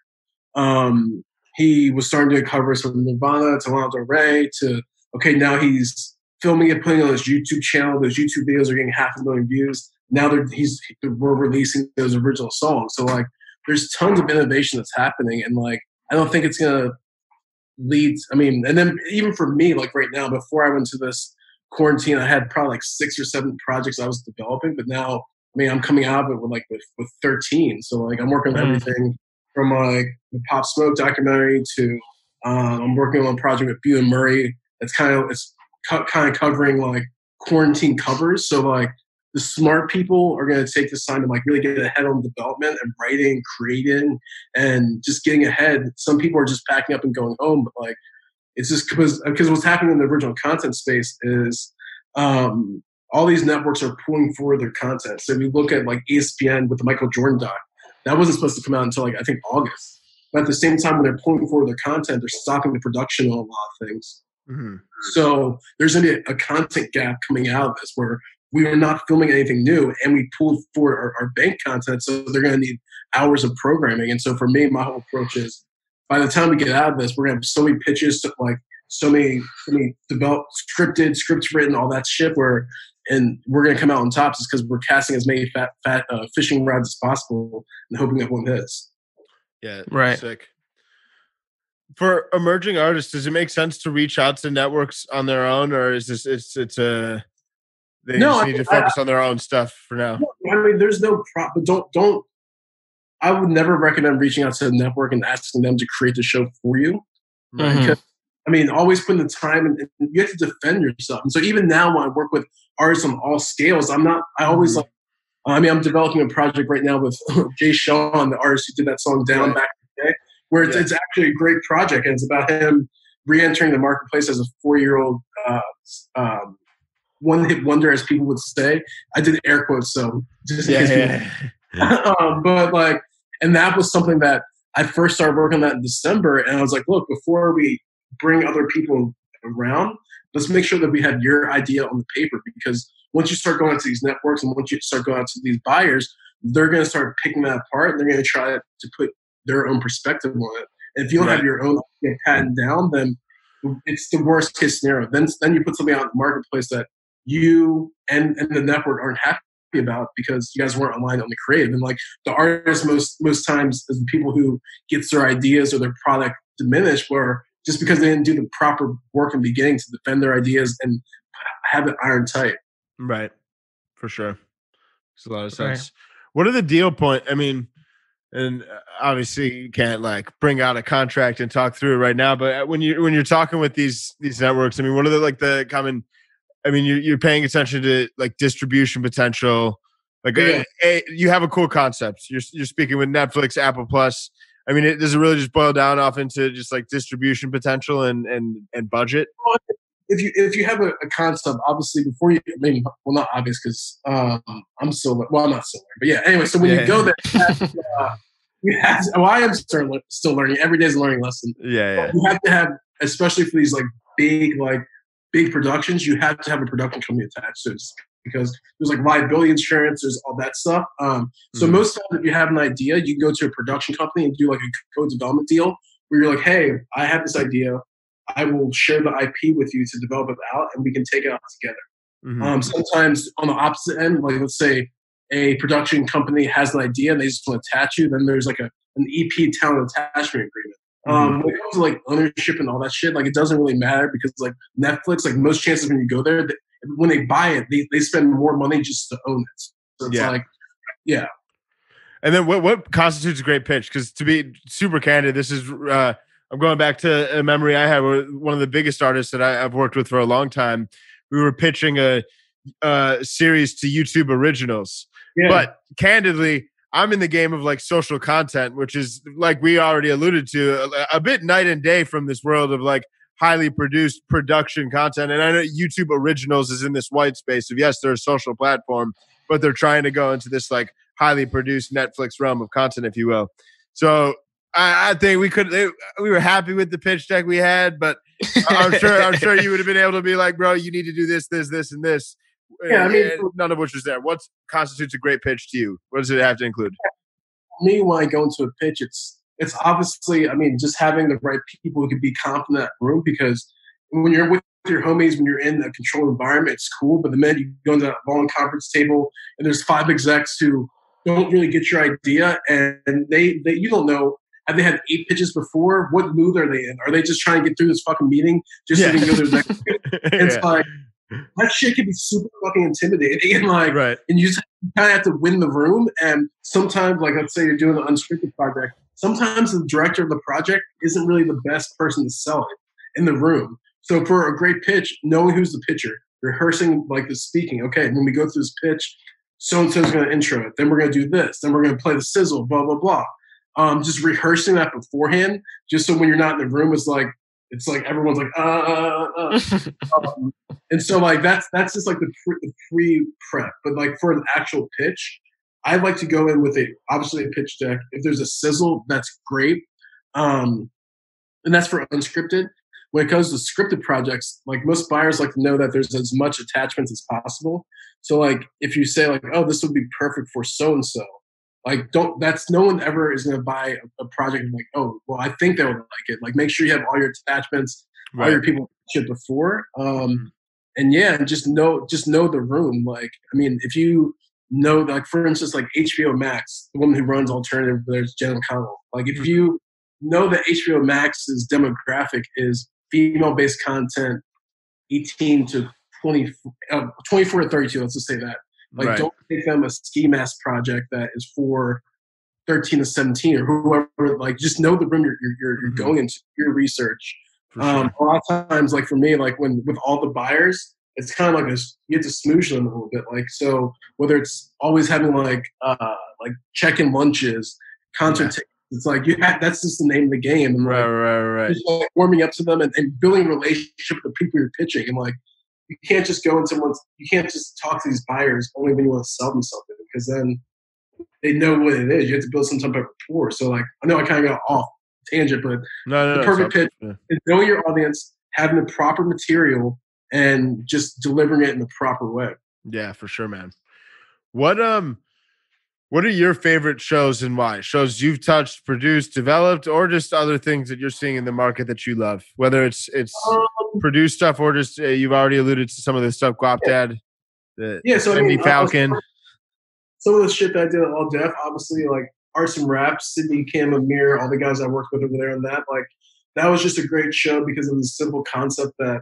um, he was starting doing covers from Nirvana to Lana Del Rey to okay, now he's filming it, putting it on his YouTube channel. Those YouTube videos are getting half a million views. Now they're he's we're releasing those original songs. So like, there's tons of innovation that's happening, and like. I don't think it's going to lead. I mean, and then even for me, like right now, before I went to this quarantine, I had probably like six or seven projects I was developing, but now, I mean, I'm coming out of it with like with, with thirteen. So like I'm working on mm. everything from like the Pop Smoke documentary to um, I'm working on a project with Bew and Murray. It's kind of, it's co- kind of covering like quarantine covers. So like the smart people are going to take this time to like really get ahead on development and writing, creating, and just getting ahead. Some people are just packing up and going home, but like it's just because because what's happening in the original content space is um, all these networks are pulling forward their content. So if you look at like E S P N with the Michael Jordan doc, that wasn't supposed to come out until like I think August. But at the same time, when they're pulling forward their content, they're stopping the production on a lot of things. Mm-hmm. So there's going to be a content gap coming out of this where we were not filming anything new, and we pulled forward our, our bank content, so they're going to need hours of programming. And so for me, my whole approach is, by the time we get out of this, we're going to have so many pitches, so, like so many, so many developed, scripted, scripts written, all that shit, where and we're going to come out on tops is because we're casting as many fat, fat uh, fishing rods as possible and hoping that one hits. Yeah, right. Sick. For emerging artists, does it make sense to reach out to networks on their own, or is this it's it's a they no, just I need mean, to focus I, on their own stuff for now? I mean, there's no problem. Don't don't. I would never recommend reaching out to a network and asking them to create the show for you. Mm-hmm. Because, I mean, always put in the time, and, and you have to defend yourself. And so even now, when I work with artists on all scales, I'm not. I always mm-hmm. like. I mean, I'm developing a project right now with Jay Sean, the artist who did that song "Down" right. back in the day. Where it's, yeah. it's actually a great project, and it's about him re-entering the marketplace as a four-year-old uh, um, one-hit wonder, as people would say. I did air quotes, so just in yeah, case yeah, yeah. um, but like, and that was something that I first started working on that in December, and I was like, look, before we bring other people around, let's make sure that we have your idea on the paper, because once you start going out to these networks and once you start going out to these buyers, they're going to start picking that apart, and they're going to try to put their own perspective on it. And if you don't right. have your own patent down, then it's the worst case scenario. Then then you put something out in the marketplace that you and, and the network aren't happy about because you guys weren't aligned on the creative. And like the artists most most times is the people who gets their ideas or their product diminished where just because they didn't do the proper work in the beginning to defend their ideas and have it iron tight. Right. For sure. Makes a lot of sense. Right. What are the deal point? I mean, and obviously you can't like bring out a contract and talk through it right now. But when you when you're talking with these these networks, I mean, what are the like the common? I mean, you're you're paying attention to like distribution potential. Like yeah. a, a, you have a cool concept. You're you're speaking with Netflix, Apple Plus. I mean, it, does it really just boil down off into just like distribution potential and and and budget? Well, if you if you have a, a concept, obviously before you, I mean, well, not obvious because um, I'm still well, I'm not still there, but yeah. Anyway, so when yeah. you go there. That's, uh, You have to, well, I am still learning. Every day is a learning lesson. Yeah, yeah. You have to have, especially for these like big, like big productions, you have to have a production company attached to it because there's like liability insurance, there's all that stuff. Um, so mm-hmm. most times, if you have an idea, you go to a production company and do like a co-development deal where you're like, "Hey, I have this idea. I will share the I P with you to develop it out, and we can take it out together." Mm-hmm. Um, sometimes on the opposite end, like let's say. A production company has an idea and they just want to attach you, then there's like a an E P talent attachment agreement. Um, mm-hmm. When it comes to like ownership and all that shit, like it doesn't really matter because like Netflix, like most chances when you go there, they, when they buy it, they, they spend more money just to own it. So it's yeah. like, yeah. And then what, what constitutes a great pitch? Because to be super candid, this is, uh, I'm going back to a memory I had where one of the biggest artists that I, I've worked with for a long time, we were pitching a, a series to YouTube Originals. Yeah. But candidly, I'm in the game of like social content, which is like we already alluded to a, a bit night and day from this world of like highly produced production content. And I know YouTube Originals is in this white space of, yes, they're a social platform, but they're trying to go into this like highly produced Netflix realm of content, if you will. So I, I think we could, they, we were happy with the pitch deck we had, but I'm sure, I'm sure you would have been able to be like, bro, you need to do this, this, this, and this. Yeah, I mean, none of which was there. What constitutes a great pitch to you? What does it have to include? For me, when I go into a pitch, it's it's obviously, I mean, just having the right people who can be confident in that room, because when you're with your homies, when you're in a controlled environment, it's cool. But the minute you go into that long conference table and there's five execs who don't really get your idea and they, they you don't know, have they had eight pitches before? What mood are they in? Are they just trying to get through this fucking meeting just yeah. so they can go to the next It's yeah. like... that shit can be super fucking intimidating, and like, right. and you just kind of have to win the room. And sometimes, like, let's say you're doing an unscripted project, sometimes the director of the project isn't really the best person to sell it in the room. So for a great pitch, knowing who's the pitcher, rehearsing like the speaking. Okay, when we go through this pitch, so and so is going to intro it. Then we're going to do this. Then we're going to play the sizzle. Blah blah blah. Um, just rehearsing that beforehand, just so when you're not in the room, it's like. It's like everyone's like, uh, uh, uh. um, and so like that's that's just like the pre, the pre prep. But like for an actual pitch, I'd like to go in with a obviously a pitch deck. If there's a sizzle, that's great, um, and that's for unscripted. When it comes to scripted projects, like most buyers like to know that there's as much attachments as possible. So like if you say like, oh, this would be perfect for so and so, like don't that's no one ever is going to buy a, a project and like, oh, well, I think they would like it. Like make sure you have all your attachments, right. all your people shit before. Um, and yeah, and just know, just know the room. Like, I mean, if you know, like for instance, like H B O Max, the woman who runs alternative, there's Jen Connell. Like if you know that H B O Max's demographic is female-based content, eighteen to twenty, uh, twenty-four to thirty-two, let's just say that. Like, right. Don't make them a ski mask project that is for thirteen to seventeen or whoever. Like, just know the room you're you're, you're mm-hmm. going into, your research. Sure. Um, a lot of times, like for me, like when with all the buyers, it's kind of like a, you have to smoosh them a little bit. Like, so whether it's always having like uh, like check-in lunches, concert yeah. tickets, it's like you have, that's just the name of the game. And, right, like, right, right. Just, like, warming up to them and, and building a relationship with the people you're pitching. And like, you can't just go into someone's, you can't just talk to these buyers only when you want to sell them something, because then they know what it is. You have to build some type of rapport. So like, I know I kind of got off tangent, but no, no, the perfect pitch yeah. is knowing your audience, having the proper material, and just delivering it in the proper way. Yeah, for sure, man. What, um, what are your favorite shows and why? Shows you've touched, produced, developed, or just other things that you're seeing in the market that you love? Whether it's it's um, produced stuff or just uh, you've already alluded to some of this stuff, Guapdad, the yeah, so, I mean, Falcon. Uh, some of the shit that I did at All Def, obviously, like Arts and Rap, Sydney, Cam, Amir, all the guys I worked with over there on that. Like, that was just a great show because of the simple concept that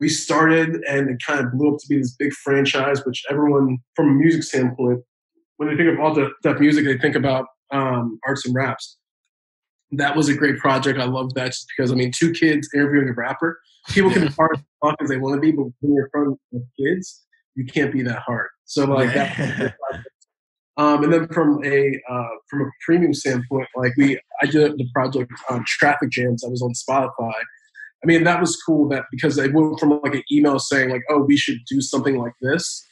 we started, and it kind of blew up to be this big franchise, which everyone, from a music standpoint, when they think of All Def Music, they think about um, Arts and Raps. That was a great project. I love that just because, I mean, two kids interviewing a rapper. People yeah. can be hard as fuck as they want to be, but when you're in front of kids, you can't be that hard. So, like, that was a good project. Um, and then from a uh, from a premium standpoint, like, we, I did the project on Traffic Jams. I was on Spotify. I mean, that was cool that because they went from, like, an email saying, like, oh, we should do something like this,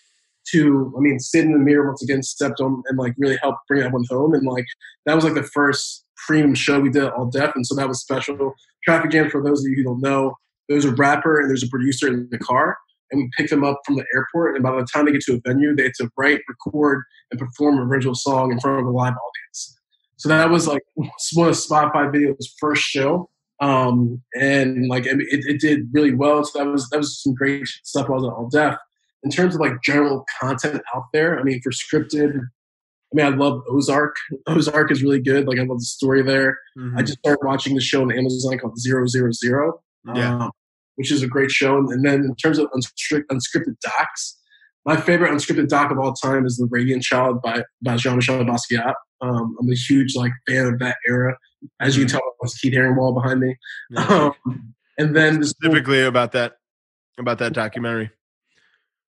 to, I mean, Sid and Amir once again stepped on and, like, really helped bring that one home. And, like, that was, like, the first premium show we did at All Def, and so that was special. Traffic Jam, for those of you who don't know, there's a rapper and there's a producer in the car, and we pick them up from the airport, and by the time they get to a venue, they had to write, record, and perform an original song in front of a live audience. So that was, like, one of Spotify Video's first show, um, and, like, it, it did really well, so that was, that was some great stuff while I was at All Def. In terms of, like, general content out there, I mean, for scripted, I mean, I love Ozark. Ozark is really good. Like, I love the story there. Mm-hmm. I just started watching the show on Amazon called Zero Zero Zero, yeah. um, which is a great show. And then in terms of unstri- unscripted docs, my favorite unscripted doc of all time is The Radiant Child by, by Jean-Michel Basquiat. Um, I'm a huge, like, fan of that era. As you can tell, it's Keith Haringwald behind me. Yeah. Um, and then specifically this- about that, about that documentary.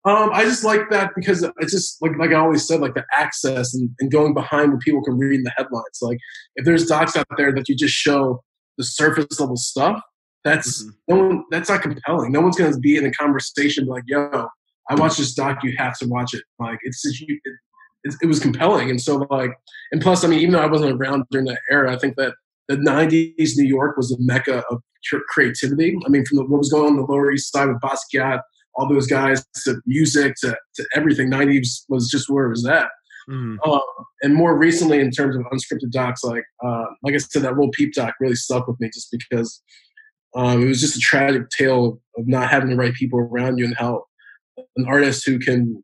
Um, I just like that because it's just like like I always said, like the access and, and going behind where people can read in the headlines. Like if there's docs out there that you just show the surface level stuff, that's mm-hmm. no one, that's not compelling. No one's going to be in a conversation like, "Yo, I watched this doc. You have to watch it." Like it's just, you, it, it was compelling, and so like, and plus, I mean, even though I wasn't around during that era, I think that the nineties New York was the mecca of creativity. I mean, from the, what was going on the Lower East Side with Basquiat, all those guys, to music, to, to everything. nineties was just where it was at. Mm. Um, and more recently, in terms of unscripted docs, like uh, like I said, that Lil Peep doc really stuck with me just because um, it was just a tragic tale of not having the right people around you and how an artist who can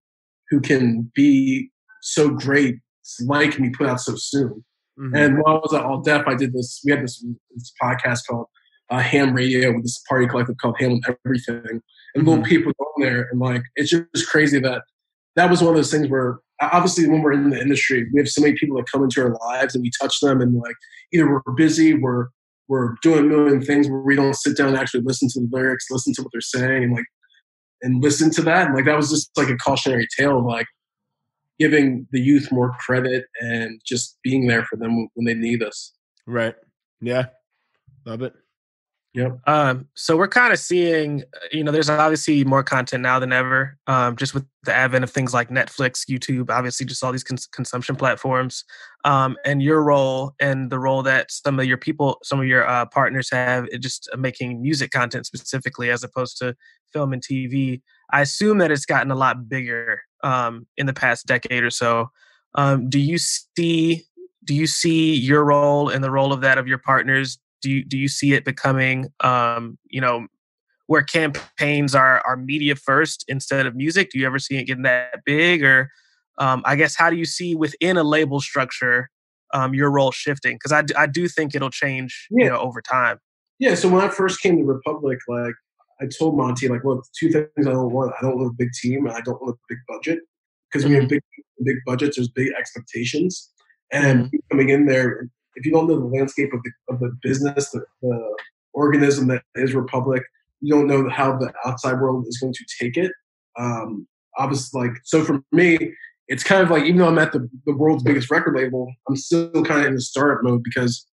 who can be so great, like, can be put out so soon. Mm-hmm. And while I was at All Def, I did this. We had this, this podcast called uh, Ham Radio with this party collective called Ham and Everything. And Lil Peep was on there, and like it's just crazy that that was one of those things where obviously when we're in the industry, we have so many people that come into our lives and we touch them, and like either we're busy, we're we're doing a million things where we don't sit down and actually listen to the lyrics, listen to what they're saying, and like and listen to that. And like that was just like a cautionary tale of like giving the youth more credit and just being there for them when they need us. Right. Yeah. Love it. Yep. Um, so we're kind of seeing, you know, there's obviously more content now than ever, um, just with the advent of things like Netflix, YouTube, obviously just all these cons- consumption platforms, um, and your role and the role that some of your people, some of your uh, partners have, it just uh, making music content specifically as opposed to film and T V. I assume that it's gotten a lot bigger um, in the past decade or so. Um, do you see, do you see your role and the role of that of your partners? Do you, do you see it becoming, um, you know, where campaigns are are media first instead of music? Do you ever see it getting that big? Or um, I guess, how do you see within a label structure um, your role shifting? Because I, d- I do think it'll change yeah. you know, over time. Yeah. So when I first came to Republic, like I told Monty, like, look, two things I don't want. I don't want a big team. And I don't want a big budget. Because mm-hmm. when you have big, big budgets, there's big expectations. And mm-hmm. coming in there, if you don't know the landscape of the, of the business, the, the organism that is Republic, you don't know how the outside world is going to take it. Um, obviously, like, so for me, it's kind of like, even though I'm at the, the world's biggest record label, I'm still kind of in the startup mode because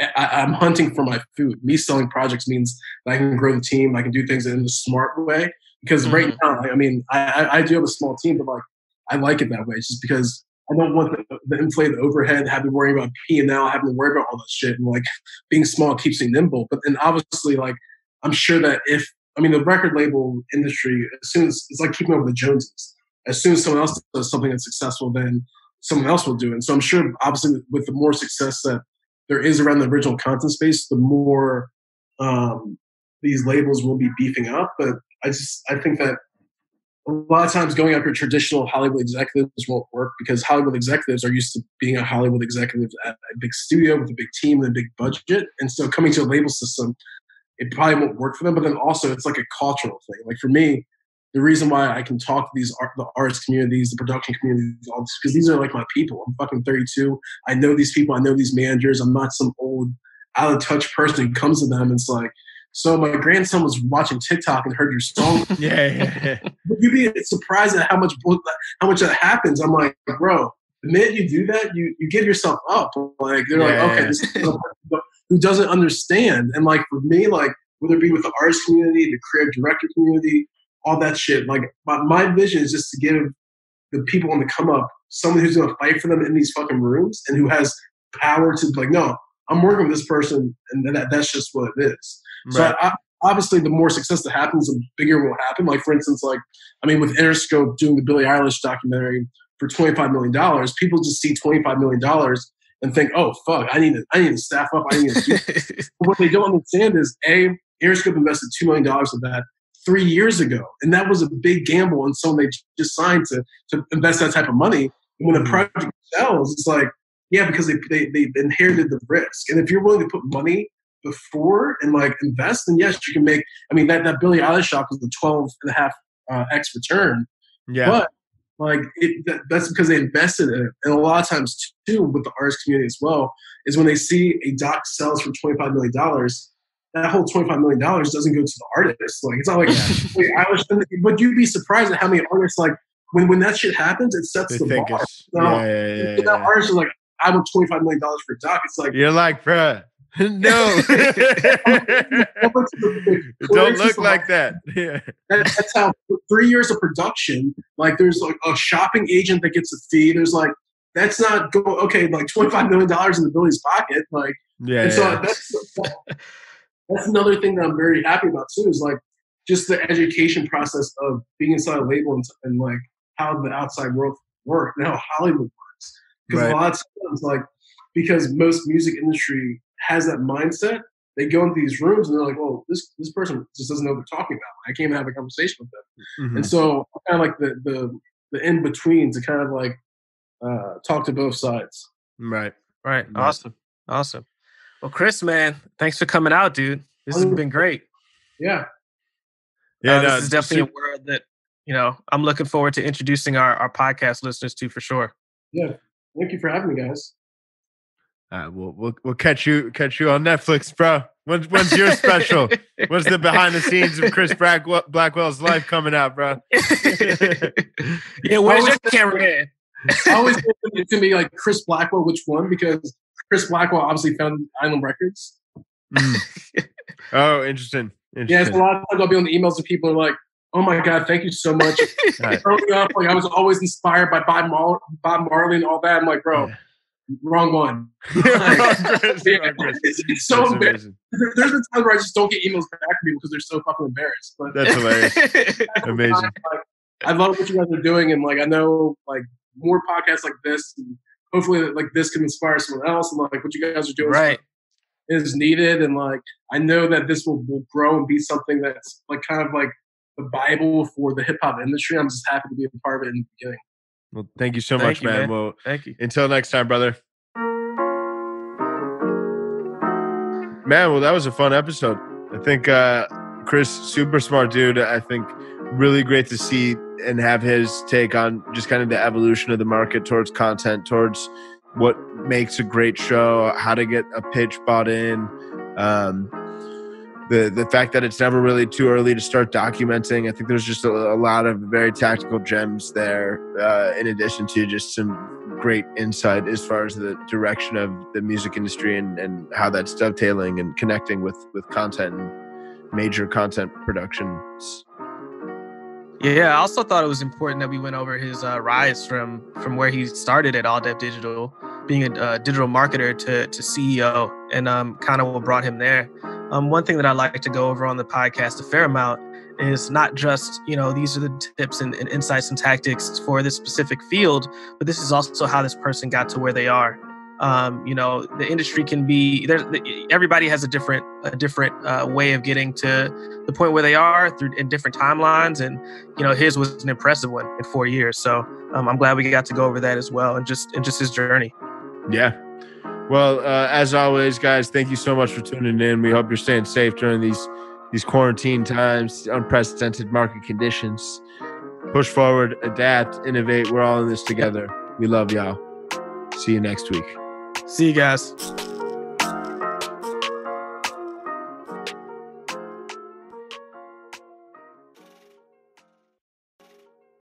I, I'm hunting for my food. Me selling projects means that I can grow the team. I can do things in the smart way because mm-hmm. right now, I mean, I, I do have a small team, but like, I like it that way just because I don't want the, the inflated overhead, having to worry about P and L, having to worry about all that shit. And like being small keeps me nimble. But then obviously, like, I'm sure that if, I mean, the record label industry, as soon as, it's like keeping up with the Joneses. As soon as someone else does something that's successful, then someone else will do it. And so I'm sure, obviously, with the more success that there is around the original content space, the more um, these labels will be beefing up. But I just, I think that a lot of times going after traditional Hollywood executives won't work because Hollywood executives are used to being a Hollywood executive at a big studio with a big team and a big budget. And so coming to a label system, it probably won't work for them. But then also it's like a cultural thing. Like for me, the reason why I can talk to these art, the arts communities, the production communities, all this, because these are like my people. I'm fucking thirty-two. I know these people. I know these managers. I'm not some old out of touch person who comes to them. And it's like, so my grandson was watching TikTok and heard your song. yeah, yeah, yeah. You'd be surprised at how much, how much that happens. I'm like, bro, the minute you do that, you, you give yourself up. Like, they're yeah, like, okay, yeah. this is so who doesn't understand. And like for me, like whether it be with the artist community, the creative director community, all that shit, like my, my vision is just to give the people on the come up someone who's going to fight for them in these fucking rooms and who has power to be like, no, I'm working with this person and that that's just what it is. Right. So I, I, obviously the more success that happens, the bigger will happen. Like for instance, like, I mean, with Interscope doing the Billie Eilish documentary for twenty-five million dollars, people just see twenty-five million dollars and think, oh, fuck, I need to I need to staff up. I need to do this. What they don't understand is, A, Interscope invested two million dollars of that three years ago. And that was a big gamble. And so they just signed to, to invest that type of money. And when the project sells, it's like, yeah, because they, they they inherited the risk. And if you're willing to put money before and like invest, then yes, you can make, I mean, that, that Billie Eilish shop was a twelve and a half uh, X return. Yeah. But Like it, that, that's because they invested in it. And a lot of times too, with the artist community as well, is when they see a doc sells for twenty-five million dollars, that whole twenty-five million dollars doesn't go to the artist. Like it's not like, wait, I was, but you'd be surprised at how many artists, like when, when that shit happens, it sets they the bar. So, yeah, yeah, yeah, so that yeah. artist is like, I want twenty-five million dollars for a doc. It's like, you're like, bruh, no. It don't look like that. Yeah. that. That's how three years of production, like there's like a shopping agent that gets a fee. There's like, that's not going, okay, like twenty-five million dollars in the Billy's pocket. Like, yeah. And so yeah. That's, that's another thing that I'm very happy about too, is like just the education process of being inside a label and, and like how the outside world works and how Hollywood works. Because right. a lot of times, like, because most music industry has that mindset, they go into these rooms and they're like, "Well, this this person just doesn't know what they're talking about. I can't even have a conversation with them." Mm-hmm. And so, kind of like the the, the in between to kind of like uh, talk to both sides. Right, right, right. Awesome, awesome. Well, Chris, man, thanks for coming out, dude. This has been great. Yeah, yeah. Uh, no, this is definitely a world that you know I'm looking forward to introducing our our podcast listeners to for sure. Yeah, thank you for having me, guys. Uh, we'll, we'll we'll catch you catch you on Netflix, bro. When's when's your special? When's the behind the scenes of Chris Blackwell, Blackwell's life coming out, bro? Yeah, where's your camera? I always think it's gonna be like Chris Blackwell. Which one? Because Chris Blackwell obviously found Island Records. Mm. Oh, interesting. interesting. Yeah, it's a lot of times I'll be on the emails of people who are like, "Oh my God, thank you so much." Right. Early up, like I was always inspired by Bob, Mar- Bob Marley and all that. I'm like, bro. Yeah. Wrong one. It's so that's embarrassing. Amazing. There's been times where I just don't get emails back from people because they're so fucking embarrassed. But that's hilarious. That's amazing. Time, like, I love what you guys are doing, and like I know like more podcasts like this, and hopefully like this can inspire someone else. And like what you guys are doing, right? is needed. And like, I know that this will, will grow and be something that's like kind of like the Bible for the hip hop industry. I'm just happy to be a part of it in the beginning. Well, thank you so thank much, you, man. man. Well, thank you. Until next time, brother. Man, well, that was a fun episode. I think uh, Chris, super smart dude. I think really great to see and have his take on just kind of the evolution of the market towards content, towards what makes a great show, how to get a pitch bought in. Um, the the fact that it's never really too early to start documenting. I think there's just a, a lot of very tactical gems there, uh, in addition to just some great insight as far as the direction of the music industry and, and how that's dovetailing and connecting with, with content and major content productions. Yeah, I also thought it was important that we went over his uh, rise from from where he started at All Def Digital, being a uh, digital marketer to, to C E O, and um, kind of what brought him there. Um, one thing that I like to go over on the podcast a fair amount is not just, you know, these are the tips and, and insights and tactics for this specific field, but this is also how this person got to where they are. Um, you know, the industry can be, there's, everybody has a different a different uh, way of getting to the point where they are through in different timelines. And, you know, his was an impressive one in four years. So um, I'm glad we got to go over that as well, and just, and just his journey. Yeah. Well, uh, as always, guys, thank you so much for tuning in. We hope you're staying safe during these These quarantine times, unprecedented market conditions. Push forward, adapt, innovate. We're all in this together. We love y'all. See you next week. See you guys.